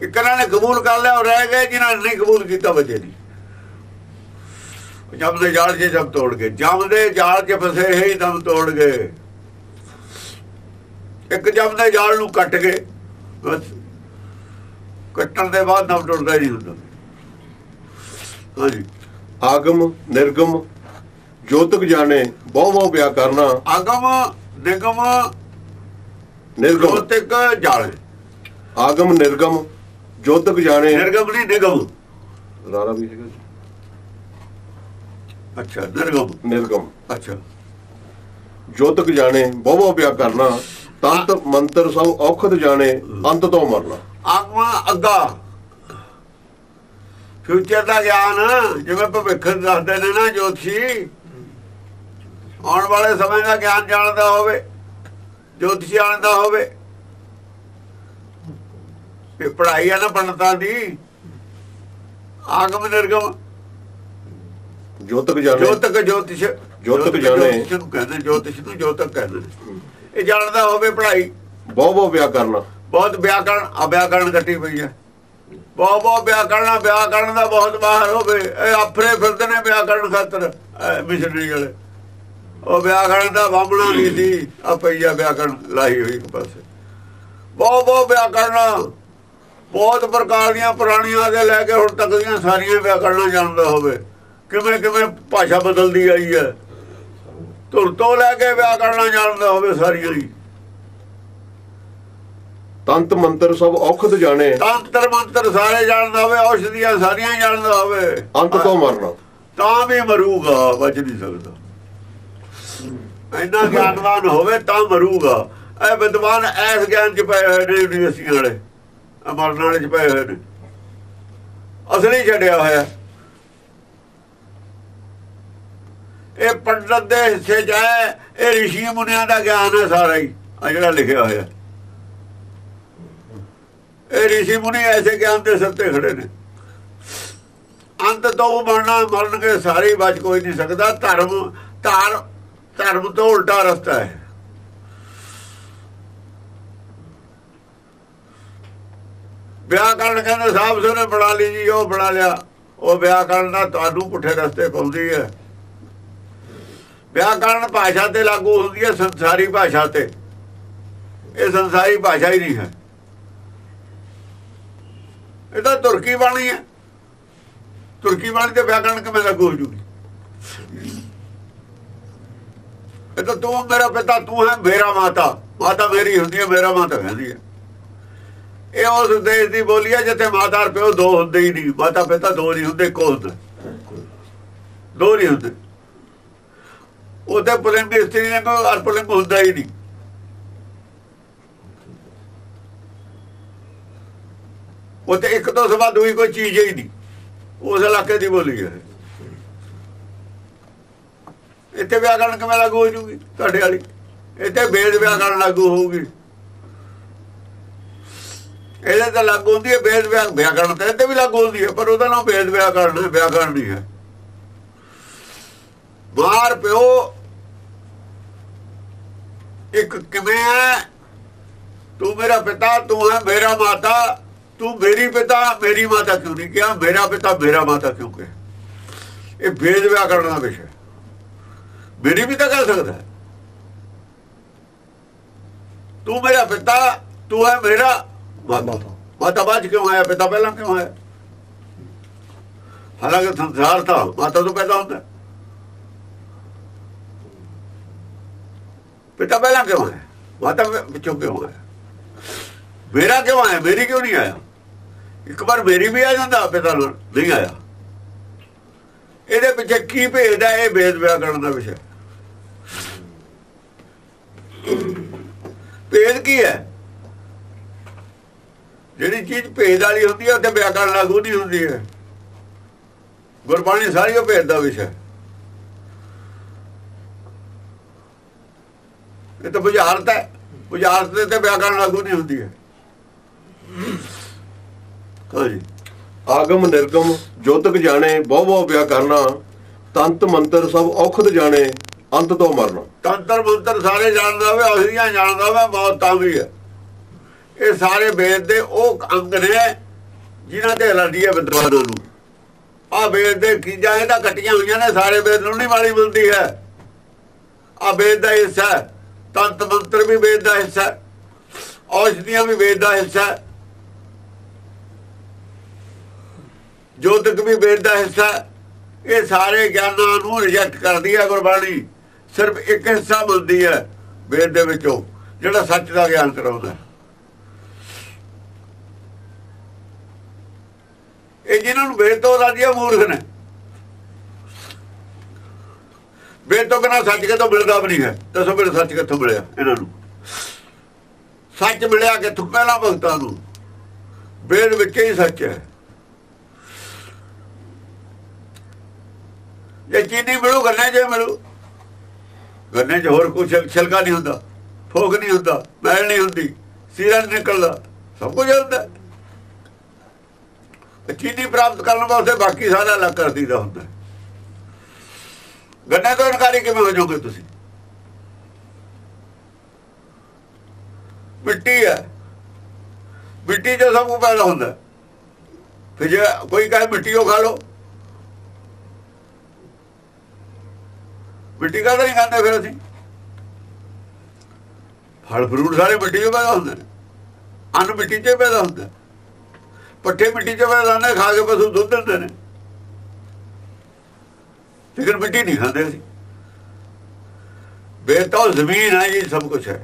इकना ने कबूल कर लिया और रह गए, जिन्होंने नहीं कबूल किया बचे नहीं। जम दे जाल से दम तोड़ गए, जम दे जाल के फसे ही दम तोड़ गए। एक जम दे जाल नूं कट गए, बस कट्टण के बाद दम तोड़ता ही नहीं होंदा। हाँ जी, आगम निर्गम ज्योतिक जाने बहु बहु व्याकरण, आगम निगम निर्गम ज्योतिक जाने, आगम निर्गम ज्योतिक जाने, निर्गम नहीं निगम रारा भी है अच्छा, निर्गम निर्गम अच्छा, ज्योतिक जाने बहु बहु व्याकरण, तंत्र मंत्र सब औखत जाने अंत तो मरना। आगमा अगा फ्यूचर का ज्ञान जिम्मे भविष्य दसते ने ना ज्योतिषी, आने वाले समय का ज्ञान जानता हो ज्योतिषी जानता हो, पढ़ाई है ना पंडितां दी। आगम निर्गम ज्योतिक जाने, ज्योतिक ज्योतिष ज्योतिक जाने कहते, ज्योतिष नूं ज्योतिक कहते, ਇਹ ਜਾਣਦਾ ਹੋਵੇ ਪੜ੍ਹਾਈ। ਬਹੁਤ ਬਹੁਤ ਵਿਆਕਰਨ, ਬਹੁਤ ਵਿਆਕਰਨ ਆ ਵਿਆਕਰਨ ਕੱਟੀ ਪਈ ਹੈ, ਬਹੁਤ ਬਹੁਤ ਵਿਆਕਰਨ, ਵਿਆਕਰਨ ਦਾ ਬਹੁਤ ਬਾਹਰ ਹੋਵੇ। ਇਹ ਆਫਰੇ ਫਿਰਦੇ ਨੇ ਵਿਆਕਰਨ ਖਾਤਰ ਮਿਸ਼ਨਰੀ ਵਾਲੇ, ਉਹ ਵਿਆਕਰਨ ਦਾ ਬਾਹਮਣਾ ਨਹੀਂ ਸੀ, ਆ ਪਈ ਆ ਵਿਆਕਰਨ ਲਾਈ ਹੋਈ ਇੱਕ ਪਾਸੇ। ਬਹੁਤ ਬਹੁਤ ਵਿਆਕਰਨ, ਬਹੁਤ ਪ੍ਰਕਾਰ ਦੀਆਂ ਪੁਰਾਣੀਆਂ ਦੇ ਲੈ ਕੇ ਹੁਣ ਤੱਕ ਦੀਆਂ ਸਾਰੀਆਂ ਵਿਆਕਰਨਾਂ ਜਾਣਦਾ ਹੋਵੇ, ਕਿਵੇਂ ਕਿਵੇਂ ਭਾਸ਼ਾ ਬਦਲਦੀ ਆਈ ਹੈ, ਧੁਰ ਤੋਂ ਲੈ ਕੇ ਵਿਆਕਰਣ ਜਾਣਦਾ ਹੋਵੇ ਸਾਰੀਆਂ ਹੀ। ਤੰਤ ਮੰਤਰ ਸਭ ਔਖਦ ਜਾਣੇ, ਤੰਤਰ ਮੰਤਰ ਸਾਰੇ ਜਾਣਦਾ ਹੋਵੇ, ਔਸ਼ਧੀਆਂ ਸਾਰੀਆਂ ਜਾਣਦਾ ਹੋਵੇ, ਅੰਤ ਤੋਂ ਮਰਨਾ ਤਾਂ ਵੀ ਮਰੂਗਾ, ਬਚ ਨਹੀਂ ਸਕਦਾ। ਇੰਨਾ ਗਿਆਨਵਾਨ ਹੋਵੇ ਤਾਂ ਮਰੂਗਾ। ਇਹ ਵਿਦਵਾਨ ਐਸ ਗਿਆਨ ਚ ਪਏ ਹੋਏ ਨੇ, ਯੂਨੀਵਰਸਿਟੀ ਵਾਲੇ ਮਰਨ ਵਾਲੇ ਚ ਪਏ ਹੋਏ ਨੇ, ਅਸਲੀ ਛੱਡਿਆ ਹੋਇਆ। ਇਹ ਪੰਡਤ ਦੇ ਹਿੱਸੇ ਚ ਹੈ, ਇਹ ਰਿਸ਼ੀ ਮੁਨੀਆਂ ਦਾ ਗਿਆਨ ਹੈ ਸਾਰਾ ਹੀ, ਆ ਜਿਹੜਾ ਲਿਖਿਆ ਹੋਇਆ। ਇਹ ਰਿਸ਼ੀ ਮੁਨੀ ਐਸੇ ਗਿਆਨ ਦੇ ਸੱਤੇ ਖੜੇ ਨੇ। ਅੰਤ ਤੋਂ ਮਰਨਾ, ਮਰਨਗੇ ਸਾਰੇ, ਬਚ ਕੋਈ ਨਹੀਂ ਸਕਦਾ। ਧਰਮ ਧਰਮ ਤੋਂ ਉਲਟਾ ਰਸਤਾ ਹੈ। ਵਿਆਕਰਨ ਕਹਿੰਦੇ ਸਾਹਿਬ ਸੋਨੇ ਬਣਾ ਲਈ ਜੀ, ਉਹ ਬਣਾ ਲਿਆ, ਉਹ ਵਿਆਕਰਨ ਦਾ ਤੁਹਾਨੂੰ ਪੁੱਠੇ ਰਸਤੇ ਪਾਉਂਦੀ ਹੈ। व्याकरण भाषा ते लागू होती है, संसारी भाषा ते, ये संसारी भाषा ही नहीं है, ये तो तुर्की वाणी है। तुर्की वाणी ते व्याकरण किवें लागू हो जूगी? ये तो तू मेरा पिता, तू है मेरा माता, माता मेरी होती है, मेरा माता कहती है। ये उस देश की बोली है जिथे माता और प्यो दो होंदे ही नहीं, माता पिता दो नहीं होंदे, इक्को होंदा, दो नहीं होंदे। ਉਹਦੇ ਪੁਲਿੰਗ ਇਸਤਰੀ ਨੇ ਕੋਈ ਅਰ ਪੁਲਿੰਗ ਹੁੰਦਾ ਹੀ ਨਹੀਂ। ਉਹਦੇ ਇੱਕ ਤੋਂ ਸਵਾ ਦੂਈ ਕੋਈ ਚੀਜ਼ ਹੀ ਨਹੀਂ ਉਸ ਇਲਾਕੇ ਦੀ ਬੋਲੀ ਹੈ। ਇੱਥੇ ਵਿਆਕਰਨ ਕਿਵੇਂ ਲਾਗੂ ਹੋ ਜੂਗੀ ਤੁਹਾਡੇ ਵਾਲੀ? ਇੱਥੇ ਬੇਦ ਵਿਆਕਰਨ ਲਾਗੂ ਹੋਊਗੀ, ਇਹਦੇ ਤਾਂ ਲਾਗੂ ਹੁੰਦੀ ਹੈ ਬੇਦ ਵਿਆਕਰਨ, ਤਾਂ ਇੱਥੇ ਵੀ ਲਾਗੂ ਹੁੰਦੀ ਹੈ, ਪਰ ਉਹਦਾ ਨਾਮ ਬੇਦ ਵਿਆਕਰਨ ਵਿਆਕਰਨ ਨਹੀਂ ਹੈ। ਬਾਹਰ ਪਿਓ ਇੱਕ ਕਿਵੇਂ ਹੈ? ਤੂੰ ਮੇਰਾ ਪਿਤਾ, ਤੂੰ ਹੈ ਮੇਰਾ ਮਾਤਾ, ਤੂੰ ਮੇਰੀ ਪਿਤਾ ਮੇਰੀ ਮਾਤਾ ਕਿਉਂ ਨਹੀਂ ਕਿਹਾ? ਮੇਰਾ ਪਿਤਾ ਮੇਰਾ ਮਾਤਾ ਕਿਉਂ ਕਿਹਾ? ਇਹ ਭੇਦ ਵਿਆਕਰਨ ਦਾ ਵਿਸ਼ਾ। ਮੇਰੀ ਵੀ ਤਾਂ ਕਹਿ ਸਕਦਾ, ਤੂੰ ਮੇਰਾ ਪਿਤਾ, ਤੂੰ ਹੈ ਮੇਰਾ ਮਾਤਾ, ਮਾਤਾ ਬਾਅਦ ਕਿਉਂ ਆਇਆ, ਪਿਤਾ ਪਹਿਲਾਂ ਕਿਉਂ ਆਇਆ? ਹਾਲਾਂਕਿ ਸੰਸਾਰ ਤਾਂ ਮਾਤਾ ਤੋਂ ਪੈਦਾ ਹੁੰਦਾ, पिता पहला क्यों है, माता पिछों क्यों है? मेरा क्यों आया, मेरी क्यों नहीं आया? एक बार मेरी भी आ जाता, पिता नहीं आया। ये पिछे की भेद है? यह भेद व्याकरण का विषय। भेद की है? जी चीज भेद वाली होती है उसे व्याकरण लागू नहीं होती है। गुरबाणी सारी भेद का विषय। ਇਹ ਤਾਂ ਬੁਝਾਰਤ ਹੈ, ਬੁਝਾਰਤ ਦੇ ਤੇ ਵਿਆਕਰਨ ਲਾਗੂ ਨਹੀਂ ਹੁੰਦੀ ਹੈ। ਹਾਂਜੀ, ਆਗਮ ਨਿਰਗਮ ਜੋਤਕ ਜਾਣੇ ਬਹੁ ਬਹੁ ਵਿਆਕਰਨ, ਤੰਤ ਮੰਤਰ ਸਭ ਔਖਦ ਜਾਣੇ ਅੰਤ ਤੋਂ ਮਰਨਾ। ਤੰਤਰ ਮੰਤਰ ਸਾਰੇ ਜਾਣਦਾ ਹੋਵੇ, ਔਸ਼ਧੀਆਂ ਜਾਣਦਾ ਹੋਵੇ, ਬਹੁਤ ਤਾਂ ਵੀ ਹੈ। ਇਹ ਸਾਰੇ ਵੇਦ ਦੇ ਉਹ ਅੰਗ ਨੇ ਜਿਨ੍ਹਾਂ ਤੇ ਲੜੀਏ ਵਿਦਵਾਨਾਂ ਨੂੰ। ਆਹ ਵੇਦ ਦੇ ਚੀਜ਼ਾਂ ਇਹਦਾ ਕੱਟੀਆਂ ਹੋਈਆਂ ਨੇ, ਸਾਰੇ ਵੇਦ ਨੂੰ ਨਹੀਂ ਵਾਲੀ ਮਿਲਦੀ ਹੈ। ਆਹ ਵੇਦ ਦਾ ਹਿੱਸਾ ਹੈ। ਤੰਤ ਮੰਤਰ ਵੀ ਵੇਦ ਦਾ ਹਿੱਸਾ, ਔਸ਼ਧੀਆਂ ਵੀ ਵੇਦ ਦਾ ਹਿੱਸਾ। जोत कबीर का हिस्सा ये सारे ज्ञानां नूं रिजेक्ट करती है गुरबाणी। सिर्फ एक हिस्सा मिलती है वेद दे विचों जिहड़ा सच का ज्ञान कराउंदा है। ਇਹ ਜਿਹਨਾਂ ਨੂੰ ਵੇਦ ਤੋਂ ਰਾਜੀਆ ਮੂਰਖ ਨੇ। ਵੇਦ ਤੋਂ ਬਿਨਾਂ ਸੱਚ ਕਿੱਥੋਂ ਮਿਲਦਾ ਵੀ ਨਹੀਂ ਹੈ। ਦੱਸੋ ਮੈਨੂੰ ਸੱਚ ਕਿੱਥੋਂ ਮਿਲਿਆ ਇਹਨਾਂ ਨੂੰ? ਸੱਚ ਮਿਲਿਆ ਕਿੱਥੋਂ? ਪਹਿਲਾਂ ਭਗਤਾਂ ਨੂੰ ਵੇਦ ਵਿੱਚ ਹੀ ਸੱਚ ਹੈ। ਜੇ ਚੀਨੀ ਮਿਲੂ ਗੰਨੇ ਜੇ ਮਿਲੂ, ਗੰਨੇ 'ਚ ਹੋਰ ਕੁਛ ਛਿਲਕਾ ਨਹੀਂ ਹੁੰਦਾ, ਫੋਕ ਨਹੀਂ ਹੁੰਦਾ, ਮੈਲ ਨਹੀਂ ਹੁੰਦੀ, ਸੀਰਾ ਨਹੀਂ ਨਿਕਲਦਾ, ਸਭ ਕੁਝ ਹੁੰਦਾ। चीनी प्राप्त करने वास्ते बाकी सारा अलग कर दी दा हुंदा। गन्ने तो इनकारी किवें हो जाओगे तुसीं? मिट्टी है, मिट्टी जो सब कुछ पैदा होंगे। फिर जो कोई कहे मिट्टी को खा लो, मिट्टी का तो नहीं खाते। फिर असीं फल फ्रूट सारे मिट्टी चो पैदा होंगे, अन्न मिट्टी चो पैदा होंगे। पट्ठे मिट्टी च पैदा खा के पशु दुध दिंदे ने, लेकिन मिट्टी नहीं खाते। वेद तो जमीन है जी, सब कुछ है।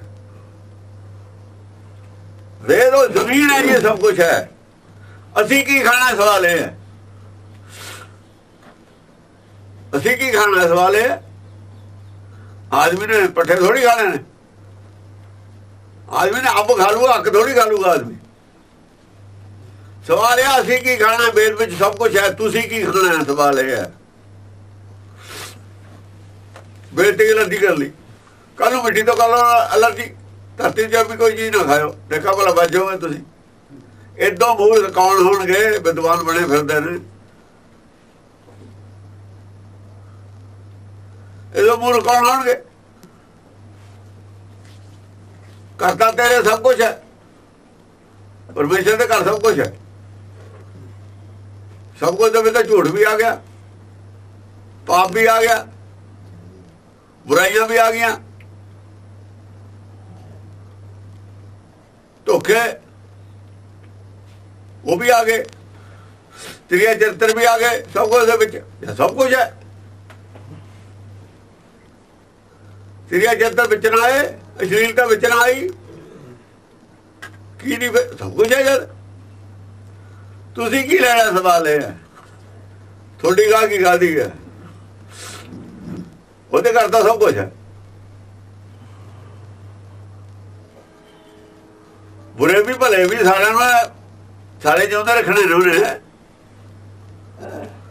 वेद तो जमीन है जी, सब कुछ है। असी की खाना सवाल है, असी की खाना सवाल है। आदमी ने पट्ठे थोड़ी खाने ने, आदमी ने अंब खा लूगा, हक थोड़ी खा लूगा आदमी। सवाल यह असी की खाना? वेद में सब कुछ है, तुसी की खाना है? सवाल यह है। वेद की एलर्जी कर ली, कल मिट्टी तो कर लो एलर्जी। धरती जब भी कोई चीज ना खाओ, देखा भला बच जाओगे तुसी। इदों मूल कौन होणगे? विद्वान बने फिरदे ने। इदों मूल कौन होणगे? करता तेरे सब कुछ है, परमेश्वर के घर सब कुछ है। सब कुछ दे तो झूठ भी आ गया, पाप भी आ गया, बुराइयां भी आ गई, धोखे वो भी आ गए, त्रिया चरित्र भी आ गए। सब कुछ सब कुछ है। त्रिया चरित्र विच ना आए, अश्लीलता विच ना आई, की नहीं सब कुछ है। यार तुसी की लेना? सवाल है थोड़ी गाह की गादी है, ਉਹਦੇ ਘਰ ਤਾਂ सब कुछ है। बुरे भी भले भी सारे सारे ਜਿਉਂਦੇ ਰੱਖਣੇ ਨੇ ਉਹਨੇ।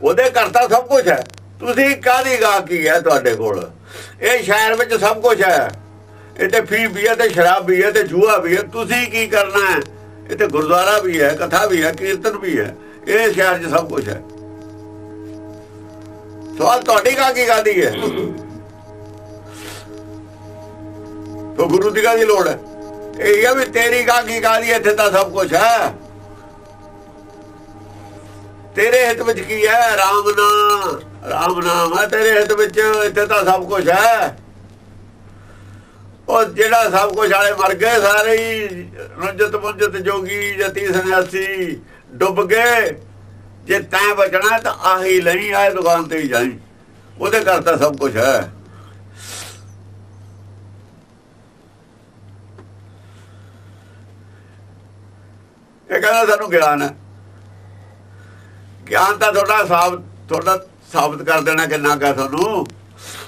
ਉਹਦੇ ਘਰ ਤਾਂ सब कुछ है। ਤੁਸੀਂ ਕਾਹਦੀ गाह की है? ਤੁਹਾਡੇ ਕੋਲ ਇਹ ਸ਼ਹਿਰ ਵਿੱਚ सब कुछ है। इतने फी भी है, शराब भी है, जुआ भी है। तुसी की करना है? इतने गुरुद्वारा भी है, कथा भी है, कीर्तन भी है। ये शहर सब कुछ है। सवाल थोड़ी गाह की गादी है। तो गुरु दी गाह दी लोड़ है। यही है भी तेरी गाह की गादी, इत्थे तां सब कुछ है। तेरे हित विच की है? राम नाम, राम नाम है तेरे हित विच। इत्थे तां सब कुछ है। और ਜਿਹੜਾ सब कुछ आले मर गए सारे ही, रंजत मुंजत जोगी जति सन्यासी डुब गए। जे तैं बचना तो आही लई, आए दुकान ते ही जाई। ਉਹਦੇ ਘਰ ਤਾਂ सब कुछ है। ਇਹ ਕਹਿੰਦਾ ਸਾਨੂੰ ਗਿਆਨ ਹੈ। ਗਿਆਨ ਤਾਂ ਤੁਹਾਡਾ ਸਾਬਤ ਕਰ ਦੇਣਾ ਕਿੰਨਾ ਕਾ ਤੁਹਾਨੂੰ।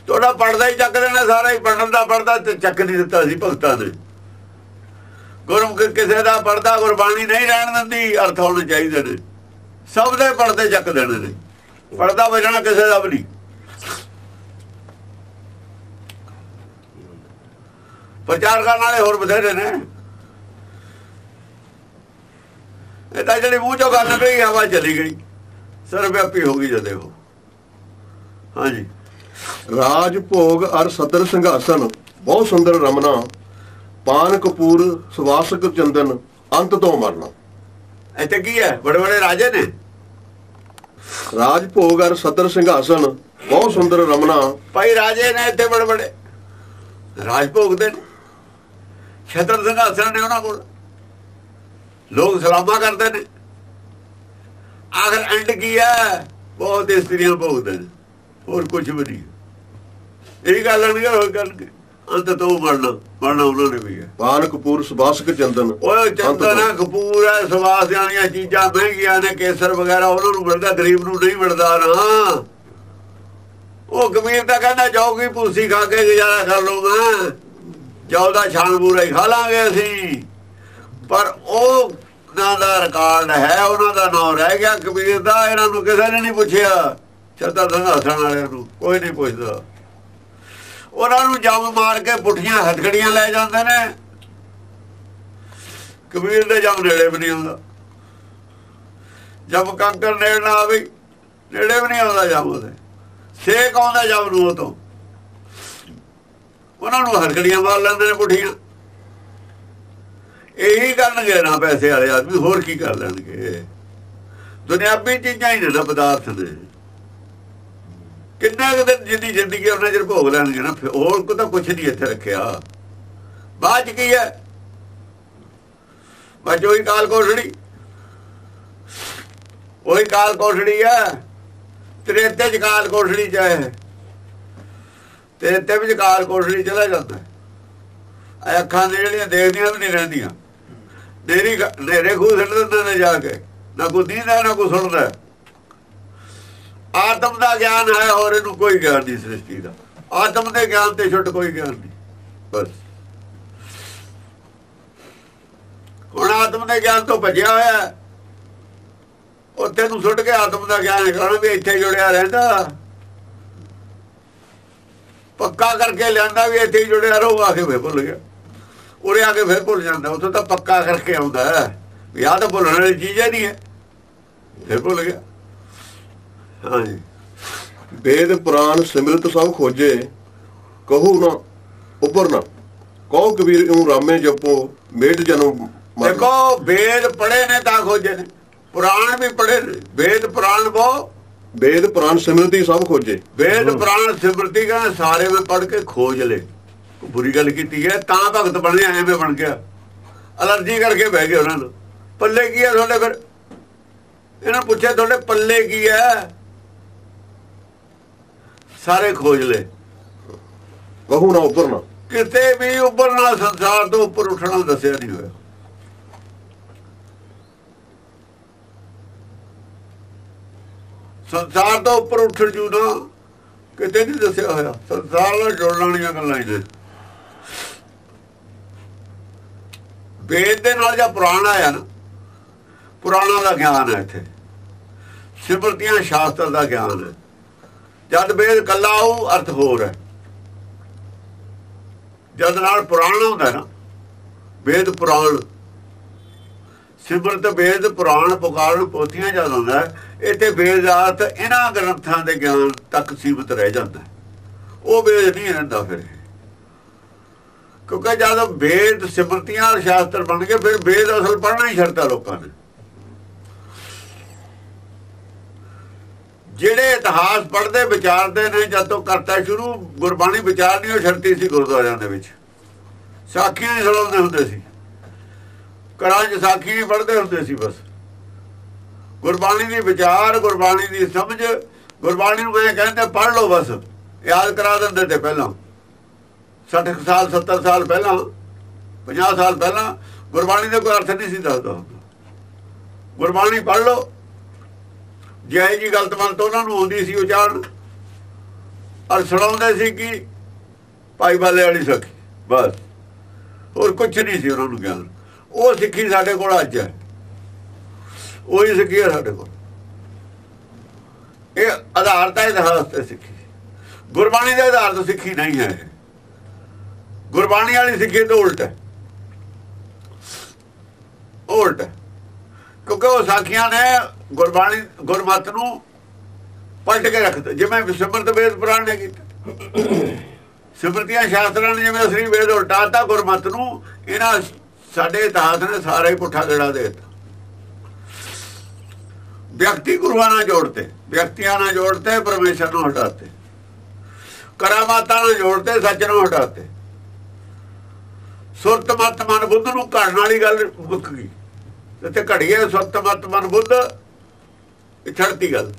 थोड़ा पढ़ता ही चक देना सारा ही। पढ़ता चक नहीं दिता भगतां ने। गुरमुख किसी का पढ़ता गुरबाणी नहीं रहन दी, अर्थ होने चाहिए ने। सब दे पढ़ते चक देने ने, पढ़ता बचना किसी का भी नहीं। प्रचार करने वाले होर बथेरे ने। जी मूँह चो गल गई, हवा चली गई, सर्वव्यापी हो गई जदे वो। हाँ जी। राज भोग अर सदर संघासन बहुत सुंदर रमना, पान कपूर सुवासक चंदन अंत तो मरना। ऐसे की है? बड़े बड़े राजे ने। राज भोग अर सदर संघासन बहुत सुंदर रमना। भाई राजे ने इतने बड़े बड़े राज भोगते ने, छत्र संघासन ने। उन्होंने लोग सलामा करते ने, आखिर एंड की है, बहुत स्त्रियां भोगते हैं और कुछ भी नहीं। यही गल करके अंत तो मरना मरना उन्होंने भी है। पान कपूर सुबास के चंदन, चंदन है कपूर है सुबास यानी चीजा महंगिया ने केसर वगैरह उन्होंने मिलता, गरीब नूं नहीं मिलता ना। वो कबीर तो कहना जाओ की भूसी खा के गुजारा कर लो, मैं जाओ का छान बूरा ही खा लांगे असी। पर उन्हों का रिकॉर्ड है, उन्हों का नाम रह गया कबीर का। इन्हों किसी ने नहीं पूछया, छत्तर संघासन वाले कोई नहीं पूछता। उन्होंने जम मार के पुठिया हथकड़ियां ले जाते हैं, कबीर के जम नेड़े भी नहीं आता। जब कंकर नेड़ ना आवे नेड़े भी नहीं आता, जम उसे सेक आता जम नूं। तो उन्होंने हथकड़ियां मार लेंदे ने पुठिया। यही करनगे ना पैसे वाले आदमी, होर की कर लेंगे। दुनियावी चीज़ां ही ने ना, पदार्थ ने। किन्ना दिन जिन्नी जिंदगी उन्हें चर भोग लैंगे ना, होर तो कुछ नहीं इत्थे रखिया। बाद की है बस वही काल कोठड़ी, वही काल कोठड़ी है। त्रेते च काल कोठड़ी चाहे त्रेते में काल कोठड़ी चला जाता है। अखां जड़ियां देखदियां भी नहीं रहंदियां, नेरे खूह सट दिंदे ने जाके, ना कोई दीदा ना कोई सुणदा। आत्म का ज्ञान है और इन्हू कोई ज्ञान नहीं सृष्टि का। आत्म के ज्ञान से छुट कोई ज्ञान नहीं। बस हम आत्म के ज्ञान तो भजया होया, तेनू छुट के आत्म का ज्ञान करो भी इत्थे जुड़िया रहंदा। पक्का करके लिया भी इत्थे जुड़िया रहो, आके फिर भुल गया, उरे आके फिर भुल जाता। उतो तो पक्का करके आंदा भी आह तो भुलने वाली चीज़ ही नहीं है, फिर भुल गया। हाँ जी। वेद पुराण सिमरत सब खोजे, कहो ना उपर ना कहो कबीर यूं रामे जपो मेट जन्म। देखो वेद पढ़े ने ता खोजे ने, पुराण भी पढ़े ने। वेद पुराण वो वेद पुराण सिमरती सब खोजे, वेद पुराण सिमरती का सारे में पढ़ के खोज ले। बुरी गल कीती है ता भगत बने, एवें बन गया एलर्जी करके बह गए। उन्होंने पल्ले की है थोड़े, फिर इन्होंने पूछे थोड़े पल्ले की है, सारे खोज ले। कहू ना उभरना, किसी भी उभरना संसार तो उपर उठना दसिया नहीं होया। संसार तो उपर उठण जू ना किते नहीं दसिया होया। संसार नाल जुड़न वाली गल्लां ही ने। वेद दे नाल जिहड़ा पुराण आया ना, पुराणा दा ज्ञान है इत्थे। सिमरतियां शास्त्र दा ज्ञान है। जद वेद कला हो अर्थ होर है, जद नाल पुराण होता है ना। वेद पुराण सिमरत वेद पुराण पुकार पोथियां जद आंदा है, इत्थे वेद अर्थ इन्हां ग्रंथां दे ज्ञान तक सीमित रह जाता है। वो वेद नहीं रहता फिर, क्योंकि जद वेद सिमरतियां और शास्त्र बन गए, फिर वेद असल पढ़ना ही छड्डता लोकां ने। ਜਿਹੜੇ ਇਤਿਹਾਸ ਪੜ੍ਹਦੇ ਵਿਚਾਰਦੇ ਨੇ, ਜਦੋਂ ਕਰਤਾ ਸ਼ੁਰੂ ਗੁਰਬਾਣੀ ਵਿਚਾਰਨੀ ਉਹ ਛੱਡਤੀ ਸੀ। ਗੁਰਦੁਆਰਿਆਂ ਦੇ ਵਿੱਚ ਸਾਖੀਆਂ ਹੀ ਸੁਣਾਉਂਦੇ ਹੁੰਦੇ ਸੀ, ਘਰਾਂ 'ਚ ਸਾਖੀ ਹੀ ਪੜ੍ਹਦੇ ਹੁੰਦੇ ਸੀ। ਬਸ ਗੁਰਬਾਣੀ ਦੀ ਵਿਚਾਰ, ਗੁਰਬਾਣੀ ਦੀ ਸਮਝ, ਗੁਰਬਾਣੀ ਨੂੰ ਇਹ ਕਹਿੰਦੇ ਪੜ੍ਹ ਲਓ, ਬਸ ਯਾਦ ਕਰਾ ਦਿੰਦੇ ਤੇ ਪਹਿਲਾਂ 60 ਸਾਲ 70 ਸਾਲ ਪਹਿਲਾਂ 50 ਸਾਲ ਪਹਿਲਾਂ ਗੁਰਬਾਣੀ ਦਾ ਕੋਈ ਅਰਥ ਨਹੀਂ ਸੀ ਦੱਸਦਾ। ਗੁਰਬਾਣੀ ਪੜ੍ਹ ਲਓ, ਜਿਹੇ ਜੀ ਗਲਤ ਮੰਨ ਤਾਂ ਉਹਨਾਂ ਨੂੰ ਆਉਂਦੀ ਸੀ ਉਚਾਰਨ, ਔਰ ਸੁਣਾਉਂਦੇ ਸੀ ਕਿ ਭਾਈ ਬਾਲੇ ਵਾਲੀ ਸਿੱਖੀ। ਬਸ ਹੋਰ ਕੁਛ ਨਹੀਂ ਸੀ ਉਹਨਾਂ ਨੂੰ ਗਿਆਨ। ਉਹ ਸਿੱਖੀ ਸਾਡੇ ਕੋਲ ਅੱਜ ਹੈ, ਉਹੀ ਸਿੱਖੀ ਹੈ ਸਾਡੇ ਕੋਲ। ਇਹ ਆਧਾਰ ਤਾਂ ਇਤਿਹਾਸ ਤੇ ਸਿੱਖੀ, ਗੁਰਬਾਣੀ ਦੇ ਆਧਾਰ ਤੋਂ ਸਿੱਖੀ ਨਹੀਂ ਹੈ। ਗੁਰਬਾਣੀ ਵਾਲੀ ਸਿੱਖੀ ਤਾਂ ਉਲਟ ਹੈ, ਉਲਟ ਹੈ। ਕਿਉਂਕਿ ਉਹ ਸਾਖੀਆਂ ਨੇ ਗੁਰਬਾਣੀ ਗੁਰਮਤ ਨੂੰ ਪਲਟ ਕੇ ਰੱਖਦਾ, ਜਿਵੇਂ ਸਿਮਰਤ ਵੇਦ ਪੁਰਾਣ ਨੇ ਕੀਤਾ। ਸਿਮਰਤੀਆਂ ਸ਼ਾਸਤਰਾਂ ਨੇ ਜਿਵੇਂ ਅਸਲੀ ਵੇਦ ਉਲਟਾਤਾ, ਗੁਰਮਤ ਨੂੰ ਇਹਨਾਂ ਸਾਡੇ ਇਤਿਹਾਸ ਨੇ ਸਾਰਾ ਹੀ ਪੁੱਠਾ ਗੇੜਾ ਦੇ ਦਿੱਤਾ। ਵਿਅਕਤੀ ਗੁਰੂਆਂ ਨਾਲ ਜੋੜਤੇ, ਵਿਅਕਤੀਆਂ ਨਾਲ ਜੋੜਤੇ, ਪਰਮੇਸ਼ਰ ਨੂੰ ਹਟਾਤੇ, ਕਰਾਮਾਤਾਂ ਨਾਲ ਜੋੜਤੇ, ਸੱਚ ਨੂੰ ਹਟਾਤੇ। ਸੁਰਤ ਮਤ ਮਨ ਬੁੱਧ ਨੂੰ ਘੜਨ ਵਾਲੀ ਗੱਲ ਮੁੱਕ ਗਈ। ਇੱਥੇ ਘੜੀ ਹੈ ਸੁਰਤ ਮਤ ਮਨ ਬੁੱਧ, ਇਹ ਛੱਡਤੀ ਗੱਲ,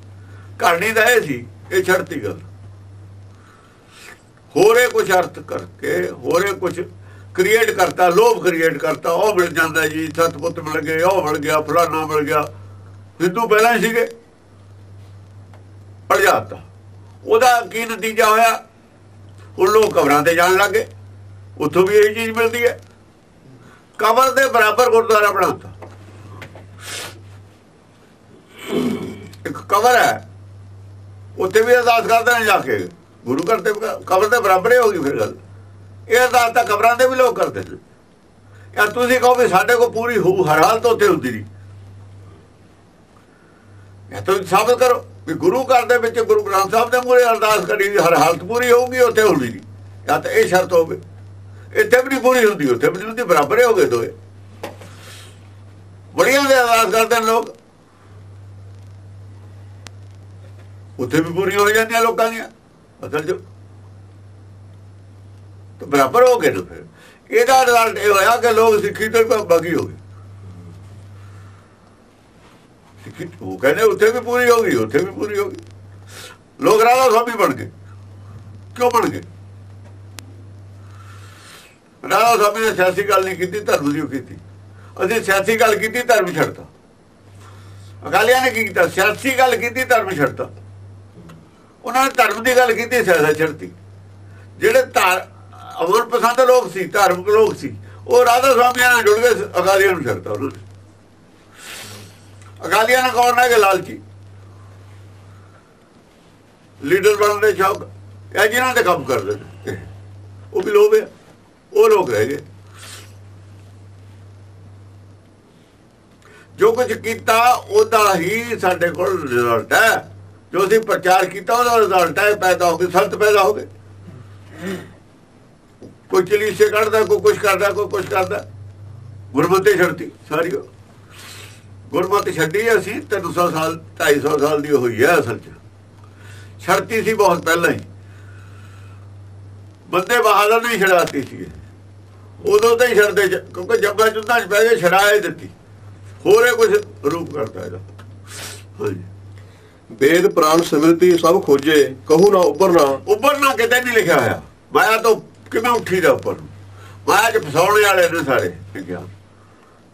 ਕਰਨੀ ਤਾਂ ਇਹ ਸੀ, ਇਹ ਛੱਡਤੀ ਗੱਲ। ਹੋਰੇ ਕੁਝ ਅਰਥ ਕਰਕੇ, ਹੋਰੇ ਕੁਝ ਕ੍ਰੀਏਟ ਕਰਤਾ, ਲੋਭ ਕ੍ਰੀਏਟ ਕਰਤਾ। ਉਹ ਮਿਲ ਜਾਂਦਾ ਜੀ, ਸਤਪੁੱਤ ਮਿਲ ਗਏ, ਉਹ ਮਿਲ ਗਿਆ, ਫਲਾਣਾ ਮਿਲ ਗਿਆ। ਸਿੱਧੂ ਪਹਿਲਾਂ ਸੀਗੇ, ਪੜ ਜਾਤਾ। ਉਹਦਾ ਕੀ ਨਤੀਜਾ ਹੋਇਆ? ਉਹ ਲੋਕ ਕਬਰਾਂ ਤੇ ਜਾਣ ਲੱਗ ਗਏ, ਉੱਥੋਂ ਵੀ ਇਹ ਚੀਜ਼ ਮਿਲਦੀ ਹੈ। ਕਬਰ ਦੇ ਬਰਾਬਰ ਗੁਰਦੁਆਰਾ ਬਣਾਤਾ। ਇੱਕ ਕਬਰ ਹੈ, ਉੱਥੇ ਵੀ ਅਰਦਾਸ ਕਰਦੇ ਨੇ ਜਾ ਕੇ, ਗੁਰੂ ਘਰ ਤੇ ਕਬਰ ਦੇ ਬਰਾਬਰ ਹੀ ਹੋ ਗਈ ਫਿਰ ਗੱਲ। ਇਹ ਅਰਦਾਸ ਤਾਂ ਕਬਰਾਂ ਦੇ ਵੀ ਲੋਕ ਕਰਦੇ ਨੇ। ਯਾਰ ਤੁਸੀਂ ਕਹੋ ਵੀ ਸਾਡੇ ਕੋਲ ਪੂਰੀ ਹੋਊ, ਹਰ ਹਾਲਤ ਉੱਥੇ ਹੁੰਦੀ ਨਹੀਂ। ਇਹ ਤੁਸੀਂ ਸਾਬਤ ਕਰੋ ਵੀ ਗੁਰੂ ਘਰ ਦੇ ਵਿੱਚ ਗੁਰੂ ਗ੍ਰੰਥ ਸਾਹਿਬ ਦੇ ਮੂਹਰੇ ਅਰਦਾਸ ਕਰੀ ਹਰ ਹਾਲਤ ਪੂਰੀ ਹੋਊਗੀ, ਉੱਥੇ ਹੁੰਦੀ ਨਹੀਂ। ਜਾਂ ਤਾਂ ਇਹ ਸ਼ਰਤ ਹੋਵੇ, ਇੱਥੇ ਵੀ ਨਹੀਂ ਪੂਰੀ ਹੁੰਦੀ, ਉੱਥੇ ਵੀ ਨਹੀਂ ਹੁੰਦੀ, ਬਰਾਬਰ ਹੀ ਹੋ ਗਏ ਦੋਏ। ਬੜੀਆਂ ਦੇ ਅਰਦਾਸ ਕਰਦੇ ਨੇ ਲੋਕ, ਉੱਥੇ ਵੀ ਪੂਰੀ ਹੋ ਜਾਂਦੀਆਂ ਲੋਕਾਂ ਦੀਆਂ। ਅਸਲ ਜੋ ਤਾਂ ਬਰਾਬਰ ਹੋ ਗਏ ਨੇ। ਫਿਰ ਇਹਦਾ ਰਿਜ਼ਲਟ ਇਹ ਹੋਇਆ ਕਿ ਲੋਕ ਸਿੱਖੀ ਤੋਂ ਬਾਗੀ ਹੋ ਗਏ। ਸਿੱਖੀ ਉਹ ਕਹਿੰਦੇ ਉੱਥੇ ਵੀ ਪੂਰੀ ਹੋ ਗਈ, ਉੱਥੇ ਵੀ ਪੂਰੀ ਹੋ ਗਈ। ਲੋਕ ਰਾਧਾ ਸਵਾਮੀ ਬਣ ਗਏ। ਕਿਉਂ ਬਣ ਗਏ? ਰਾਧਾ ਸਵਾਮੀ ਨੇ ਸਿਆਸੀ ਗੱਲ ਨਹੀਂ ਕੀਤੀ, ਧਰਮ ਦੀ ਕੀਤੀ। ਅਸੀਂ ਸਿਆਸੀ ਗੱਲ ਕੀਤੀ, ਧਰਮ ਛੱਡਤਾ। ਅਕਾਲੀਆਂ ਨੇ ਕੀ ਕੀਤਾ? ਸਿਆਸੀ ਗੱਲ ਕੀਤੀ, ਧਰਮ ਛੱਡਤਾ। ਉਹਨਾਂ ਨੇ ਧਰਮ ਦੀ ਗੱਲ ਕੀਤੀ, ਸਿਆਸਤ ਛੱਡਤੀ। ਜਿਹੜੇ ਅਮਰ ਪਸੰਦ ਲੋਕ ਸੀ, ਧਾਰਮਿਕ ਲੋਕ ਸੀ, ਉਹ ਰਾਧਾ ਸਵਾਮੀਆਂ ਨਾਲ ਜੁੜ ਗਏ, ਅਕਾਲੀਆਂ ਨੂੰ ਛੱਡਤਾ ਉਹਨਾਂ ਨੇ। ਅਕਾਲੀਆਂ ਨੇ ਕੌਣ ਹੈਗੇ? ਲਾਲਚੀ, ਲੀਡਰ ਬਣਨ ਦੇ ਸ਼ੌਕ, ਇਹ ਜਿਹਨਾਂ ਦੇ ਕੰਮ ਕਰਦੇ ਨੇ, ਉਹ ਵੀ ਲੋਭ ਹੈ। ਉਹ ਲੋਕ ਰਹਿ ਗਏ। ਜੋ ਕੁਝ ਕੀਤਾ ਉਹਦਾ ਹੀ ਸਾਡੇ ਕੋਲ ਰਿਜ਼ਲਟ ਹੈ। ਜੋ ਅਸੀਂ ਪ੍ਰਚਾਰ ਕੀਤਾ ਉਹਦਾ ਰਿਜ਼ਲਟ ਹੈ। ਪੈਦਾ ਹੋ ਗਏ ਸੰਤ, ਪੈਦਾ ਹੋ ਗਏ। ਕੋਈ ਚਲੀਸੇ ਕੱਢਦਾ, ਕੋਈ ਕੁਛ ਕਰਦਾ, ਕੋਈ ਕੁਛ ਕਰਦਾ। ਗੁਰਮਤਿ ਛੱਡਤੀ ਸਾਰੀ। ਗੁਰਮਤਿ ਛੱਡੀ ਅਸੀਂ 300 ਸਾਲ 250 ਸਾਲ ਦੀ ਹੋਈ ਹੈ ਅਸਲ 'ਚ। ਛੱਡਤੀ ਸੀ ਬਹੁਤ ਪਹਿਲਾਂ ਹੀ, ਬੰਦੇ ਬਹਾਦਰ ਨਹੀਂ ਛੜਾਤੀ ਸੀ, ਉਦੋਂ ਤਾਂ ਹੀ ਛੱਡਦੇ, ਕਿਉਂਕਿ ਜੰਗਾਂ ਚੁੱਧਾਂ 'ਚ ਪੈ ਗਏ, ਛੜਾਏ ਦਿੱਤੀ। ਹੋਰ ਇਹ ਕੁਛ ਰੂਪ ਕਰਦਾ ਇਹਦਾ। ਹਾਂਜੀ, ਵੇਦ ਪ੍ਰਾਣ ਸਮ੍ਰਿਤੀ ਸਭ ਖੋਜੇ, ਕਹੂ ਨਾ ਉੱਭਰਨਾ। ਉੱਭਰਨਾ ਕਿਤੇ ਨਹੀਂ ਲਿਖਿਆ ਹੋਇਆ। ਮਾਇਆ ਤੋਂ ਕਿਵੇਂ ਉੱਠੀ ਦਾ ਉੱਪਰ? ਮਾਇਆ 'ਚ ਫਸਾਉਣ ਵਾਲੇ ਨੇ ਸਾਰੇ ਗਿਆਨ,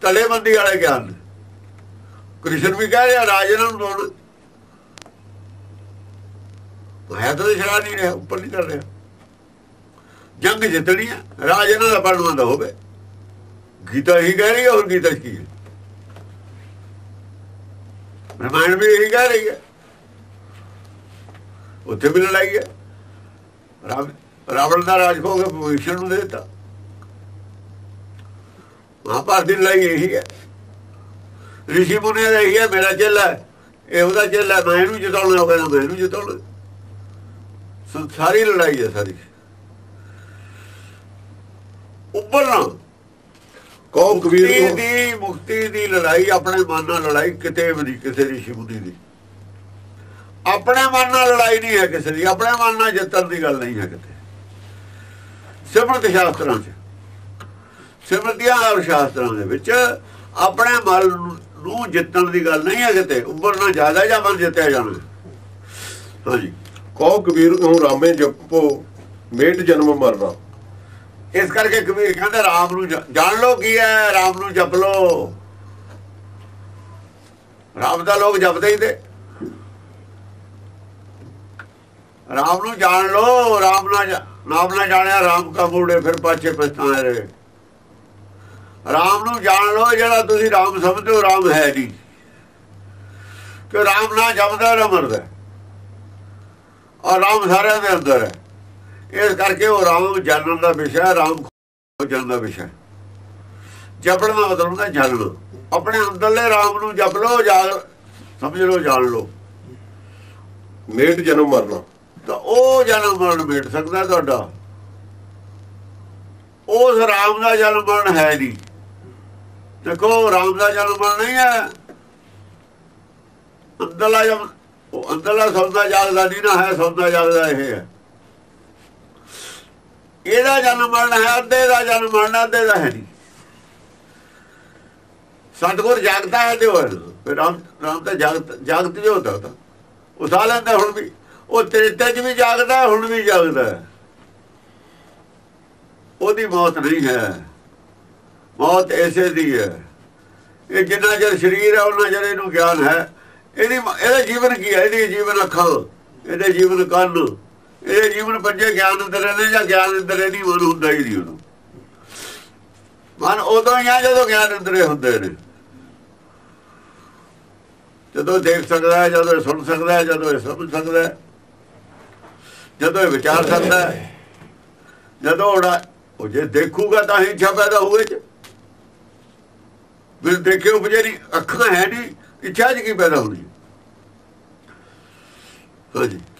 ਤਲੇਬੰਦੀ ਵਾਲੇ ਗਿਆਨ ਨੇ। ਕ੍ਰਿਸ਼ਨ ਵੀ ਕਹਿ ਰਿਹਾ ਰਾਜ ਇਹਨਾਂ ਨੂੰ ਲਾਉਣ। ਮਾਇਆ ਤੋਂ ਛੜਾ ਨਹੀਂ ਰਿਹਾ, ਉੱਪਰ ਨਹੀਂ ਕਰ ਰਿਹਾ। ਜੰਗ ਜਿੱਤਣੀ ਆ, ਰਾਜ ਇਹਨਾਂ ਦਾ ਬਣਨਾ ਤਾਂ ਹੋਵੇ। ਗੀਤਾ ਹੀ ਕਹਿ ਰਹੀ ਹੈ, ਹੋਰ ਗੀਤਾ ਕੀ ਹੈ? ਰਾਮਾਇਣ ਵੀ ਇਹੀ ਕਹਿ ਰਹੀ ਹੈ, ਉੱਥੇ ਵੀ ਲੜਾਈ ਹੈ। ਰਾਵਣ ਦਾ ਰਾਜ ਹੋ ਗਿਆ, ਵਿਸ਼ਨੂੰ ਨੂੰ ਦੇ ਦਿੱਤਾ। ਮਹਾਂਭਾਰਤ ਦੀ ਲੜਾਈ ਇਹੀ ਹੈ। ਰਿਸ਼ੀ ਮੁਨੀ ਦਾ ਇਹੀ ਹੈ, ਮੇਰਾ ਚੇਲਾ ਹੈ, ਇਹ ਉਹਦਾ ਚੇਲਾ, ਮੈਂ ਇਹਨੂੰ ਜਿਤਾਉਣਾ, ਉਹ ਕਹਿੰਦਾ ਮੈਂ ਇਹਨੂੰ ਜਿਤਾਉਣਾ। ਸਾਰੀ ਲੜਾਈ ਹੈ ਸਾਰੀ। ਉੱਭਰਨਾ ਕੌਮ ਕਬੀਰ ਦੀ ਮੁਕਤੀ ਦੀ ਲੜਾਈ, ਆਪਣੇ ਮਨ ਨਾਲ ਲੜਾਈ ਕਿਤੇ ਵੀ ਨਹੀਂ, ਕਿਸੇ ਰਿਸ਼ੀ ਮੁਨੀ ਦੀ। ਆਪਣੇ ਮਨ ਨਾਲ ਲੜਾਈ ਨਹੀਂ ਹੈ ਕਿਸੇ ਦੀ, ਆਪਣੇ ਮਨ ਨਾਲ ਜਿੱਤਣ ਦੀ ਗੱਲ ਨਹੀਂ ਹੈ ਕਿਤੇ। ਸਿਮਰਤ ਸ਼ਾਸਤਰਾਂ 'ਚ, ਸਿਮਰਤੀਆਂ ਔਰ ਸ਼ਾਸਤਰਾਂ ਦੇ ਵਿੱਚ ਆਪਣੇ ਮਨ ਨੂੰ ਜਿੱਤਣ ਦੀ ਗੱਲ ਨਹੀਂ ਹੈ ਕਿਤੇ। ਉੱਭਰਨਾ ਜ਼ਿਆਦਾ ਜਾਂ ਮਨ ਜਿੱਤਿਆ ਜਾਣਾ। ਹਾਂਜੀ, ਕੌਮ ਕਬੀਰ ਨੂੰ ਰਾਮੇ ਜਪੋ ਮੇਟ ਜਨਮ ਮਰਨਾ। ਇਸ ਕਰਕੇ ਕਬੀਰ ਕਹਿੰਦਾ ਰਾਮ ਨੂੰ ਜਾਣ ਲਓ ਕੀ ਹੈ, ਰਾਮ ਨੂੰ ਜਪ ਲਓ। ਰਾਮ ਦਾ ਲੋਕ ਜਪਦੇ ਹੀ ਤੇ। ਰਾਮ ਨੂੰ ਜਾਣ ਲਓ, ਰਾਮ ਨਾਲ ਨਾਮ ਨਾ ਜਾਣਿਆ ਰਾਮ ਕਾ ਮੂੜੇ ਫਿਰ ਪਾਛੇ ਪਛਤਾਏ ਰੇ। ਰਾਮ ਨੂੰ ਜਾਣ ਲਓ, ਜਿਹੜਾ ਤੁਸੀਂ ਰਾਮ ਸਮਝਦੇ ਹੋ ਰਾਮ ਹੈ ਨਹੀਂ। ਕਿ ਰਾਮ ਨਾ ਜਪਦਾ ਨਾ ਮਰਦਾ, ਔਰ ਰਾਮ ਸਾਰਿਆਂ ਦੇ ਅੰਦਰ ਹੈ। ਇਸ ਕਰਕੇ ਉਹ ਰਾਮ ਜਾਣਨ ਦਾ ਵਿਸ਼ਾ, ਰਾਮ ਜਾਣਨ ਦਾ ਵਿਸ਼ਾ। ਜਪਣ ਦਾ ਮਤਲਬ ਹੁੰਦਾ ਜਾਣਨਾ, ਆਪਣੇ ਅੰਦਰਲੇ ਰਾਮ ਨੂੰ ਜਪ ਲਓ, ਜਾਗ ਸਮਝ ਲਓ, ਜਾਣ ਲਓ। ਮੇਟ ਜਨਮ ਮਰਨਾ, ਤਾਂ ਉਹ ਜਨਮ ਮਰਨ ਮੇਟ ਸਕਦਾ ਤੁਹਾਡਾ। ਉਸ ਰਾਮ ਦਾ ਜਨਮ ਮਰਨ ਹੈ ਨਹੀਂ। ਦੇਖੋ, ਰਾਮ ਦਾ ਜਨਮ ਮਰਨ ਨਹੀਂ ਹੈ। ਅੰਦਰਲਾ ਜਨਮ, ਉਹ ਅੰਦਰਲਾ ਸੌਦਾ ਜਾਗਦਾ ਨਹੀਂ ਨਾ ਹੈ, ਸੌਦਾ ਜਾਗਦਾ ਇਹ ਹੈ। ਇਹਦਾ ਜਨਮ ਮਰਨ ਹੈ, ਅੱਧੇ ਦਾ ਜਨਮ ਮਰਨ, ਅੱਧੇ ਦਾ ਹੈ ਨਹੀਂ। ਸਤਿਗੁਰ ਜਾਗਦਾ ਹੈ ਤੇ ਉਹ राम राम तो जागत जागत जो होता था वो उठा लेंदा हुण भी, वो त्रेता च भी जागता है हुण भी जागता है। ਉਹਦੀ ਮੌਤ नहीं है, मौत ऐसे दी है। ये जिन्ना चर शरीर है उन्ना चर ਇਹਨੂੰ ज्ञान है। ਇਹਦਾ जीवन की है, ਇਹਦੀ जीवन ਅੱਖਾਂ, ਇਹਦੇ जीवन ਕੰਨ, ਇਹਦੇ जीवन पंजे ज्ञान अंदर रहने ਜਾਂ ज्ञान अंदर रहनी ਮਨ ਹੁੰਦਾ ਹੀ ਨਹੀਂ ਉਹਨੂੰ। ਮਨ ਉਦੋਂ ਹੀ ਆ ਜਦੋਂ ज्ञान ਅੰਦਰੇ ਹੁੰਦੇ ਨੇ, ਜਦੋਂ ਦੇਖ ਸਕਦਾ ਹੈ, ਜਦੋਂ ਸੁਣ ਸਕਦਾ ਹੈ, ਜਦੋਂ ਸਮਝ ਸਕਦਾ ਹੈ, ਜਦੋਂ ਵਿਚਾਰ ਸਕਦਾ ਹੈ, ਜਦੋਂ ਉਹਦਾ ਉਹ ਜੇ ਦੇਖੂਗਾ ਤਾਂ ਹੀ ਇੱਛਾ ਪੈਦਾ ਹੋਵੇ। ਚ ਬਿਲ ਦੇਖੇ ਉਪਜੇ ਨਹੀਂ, ਅੱਖਾਂ ਹੈ ਨਹੀਂ, ਇੱਛਾ ਜੀ ਕੀ ਪੈਦਾ ਹੋਣੀ। ਹਾਂਜੀ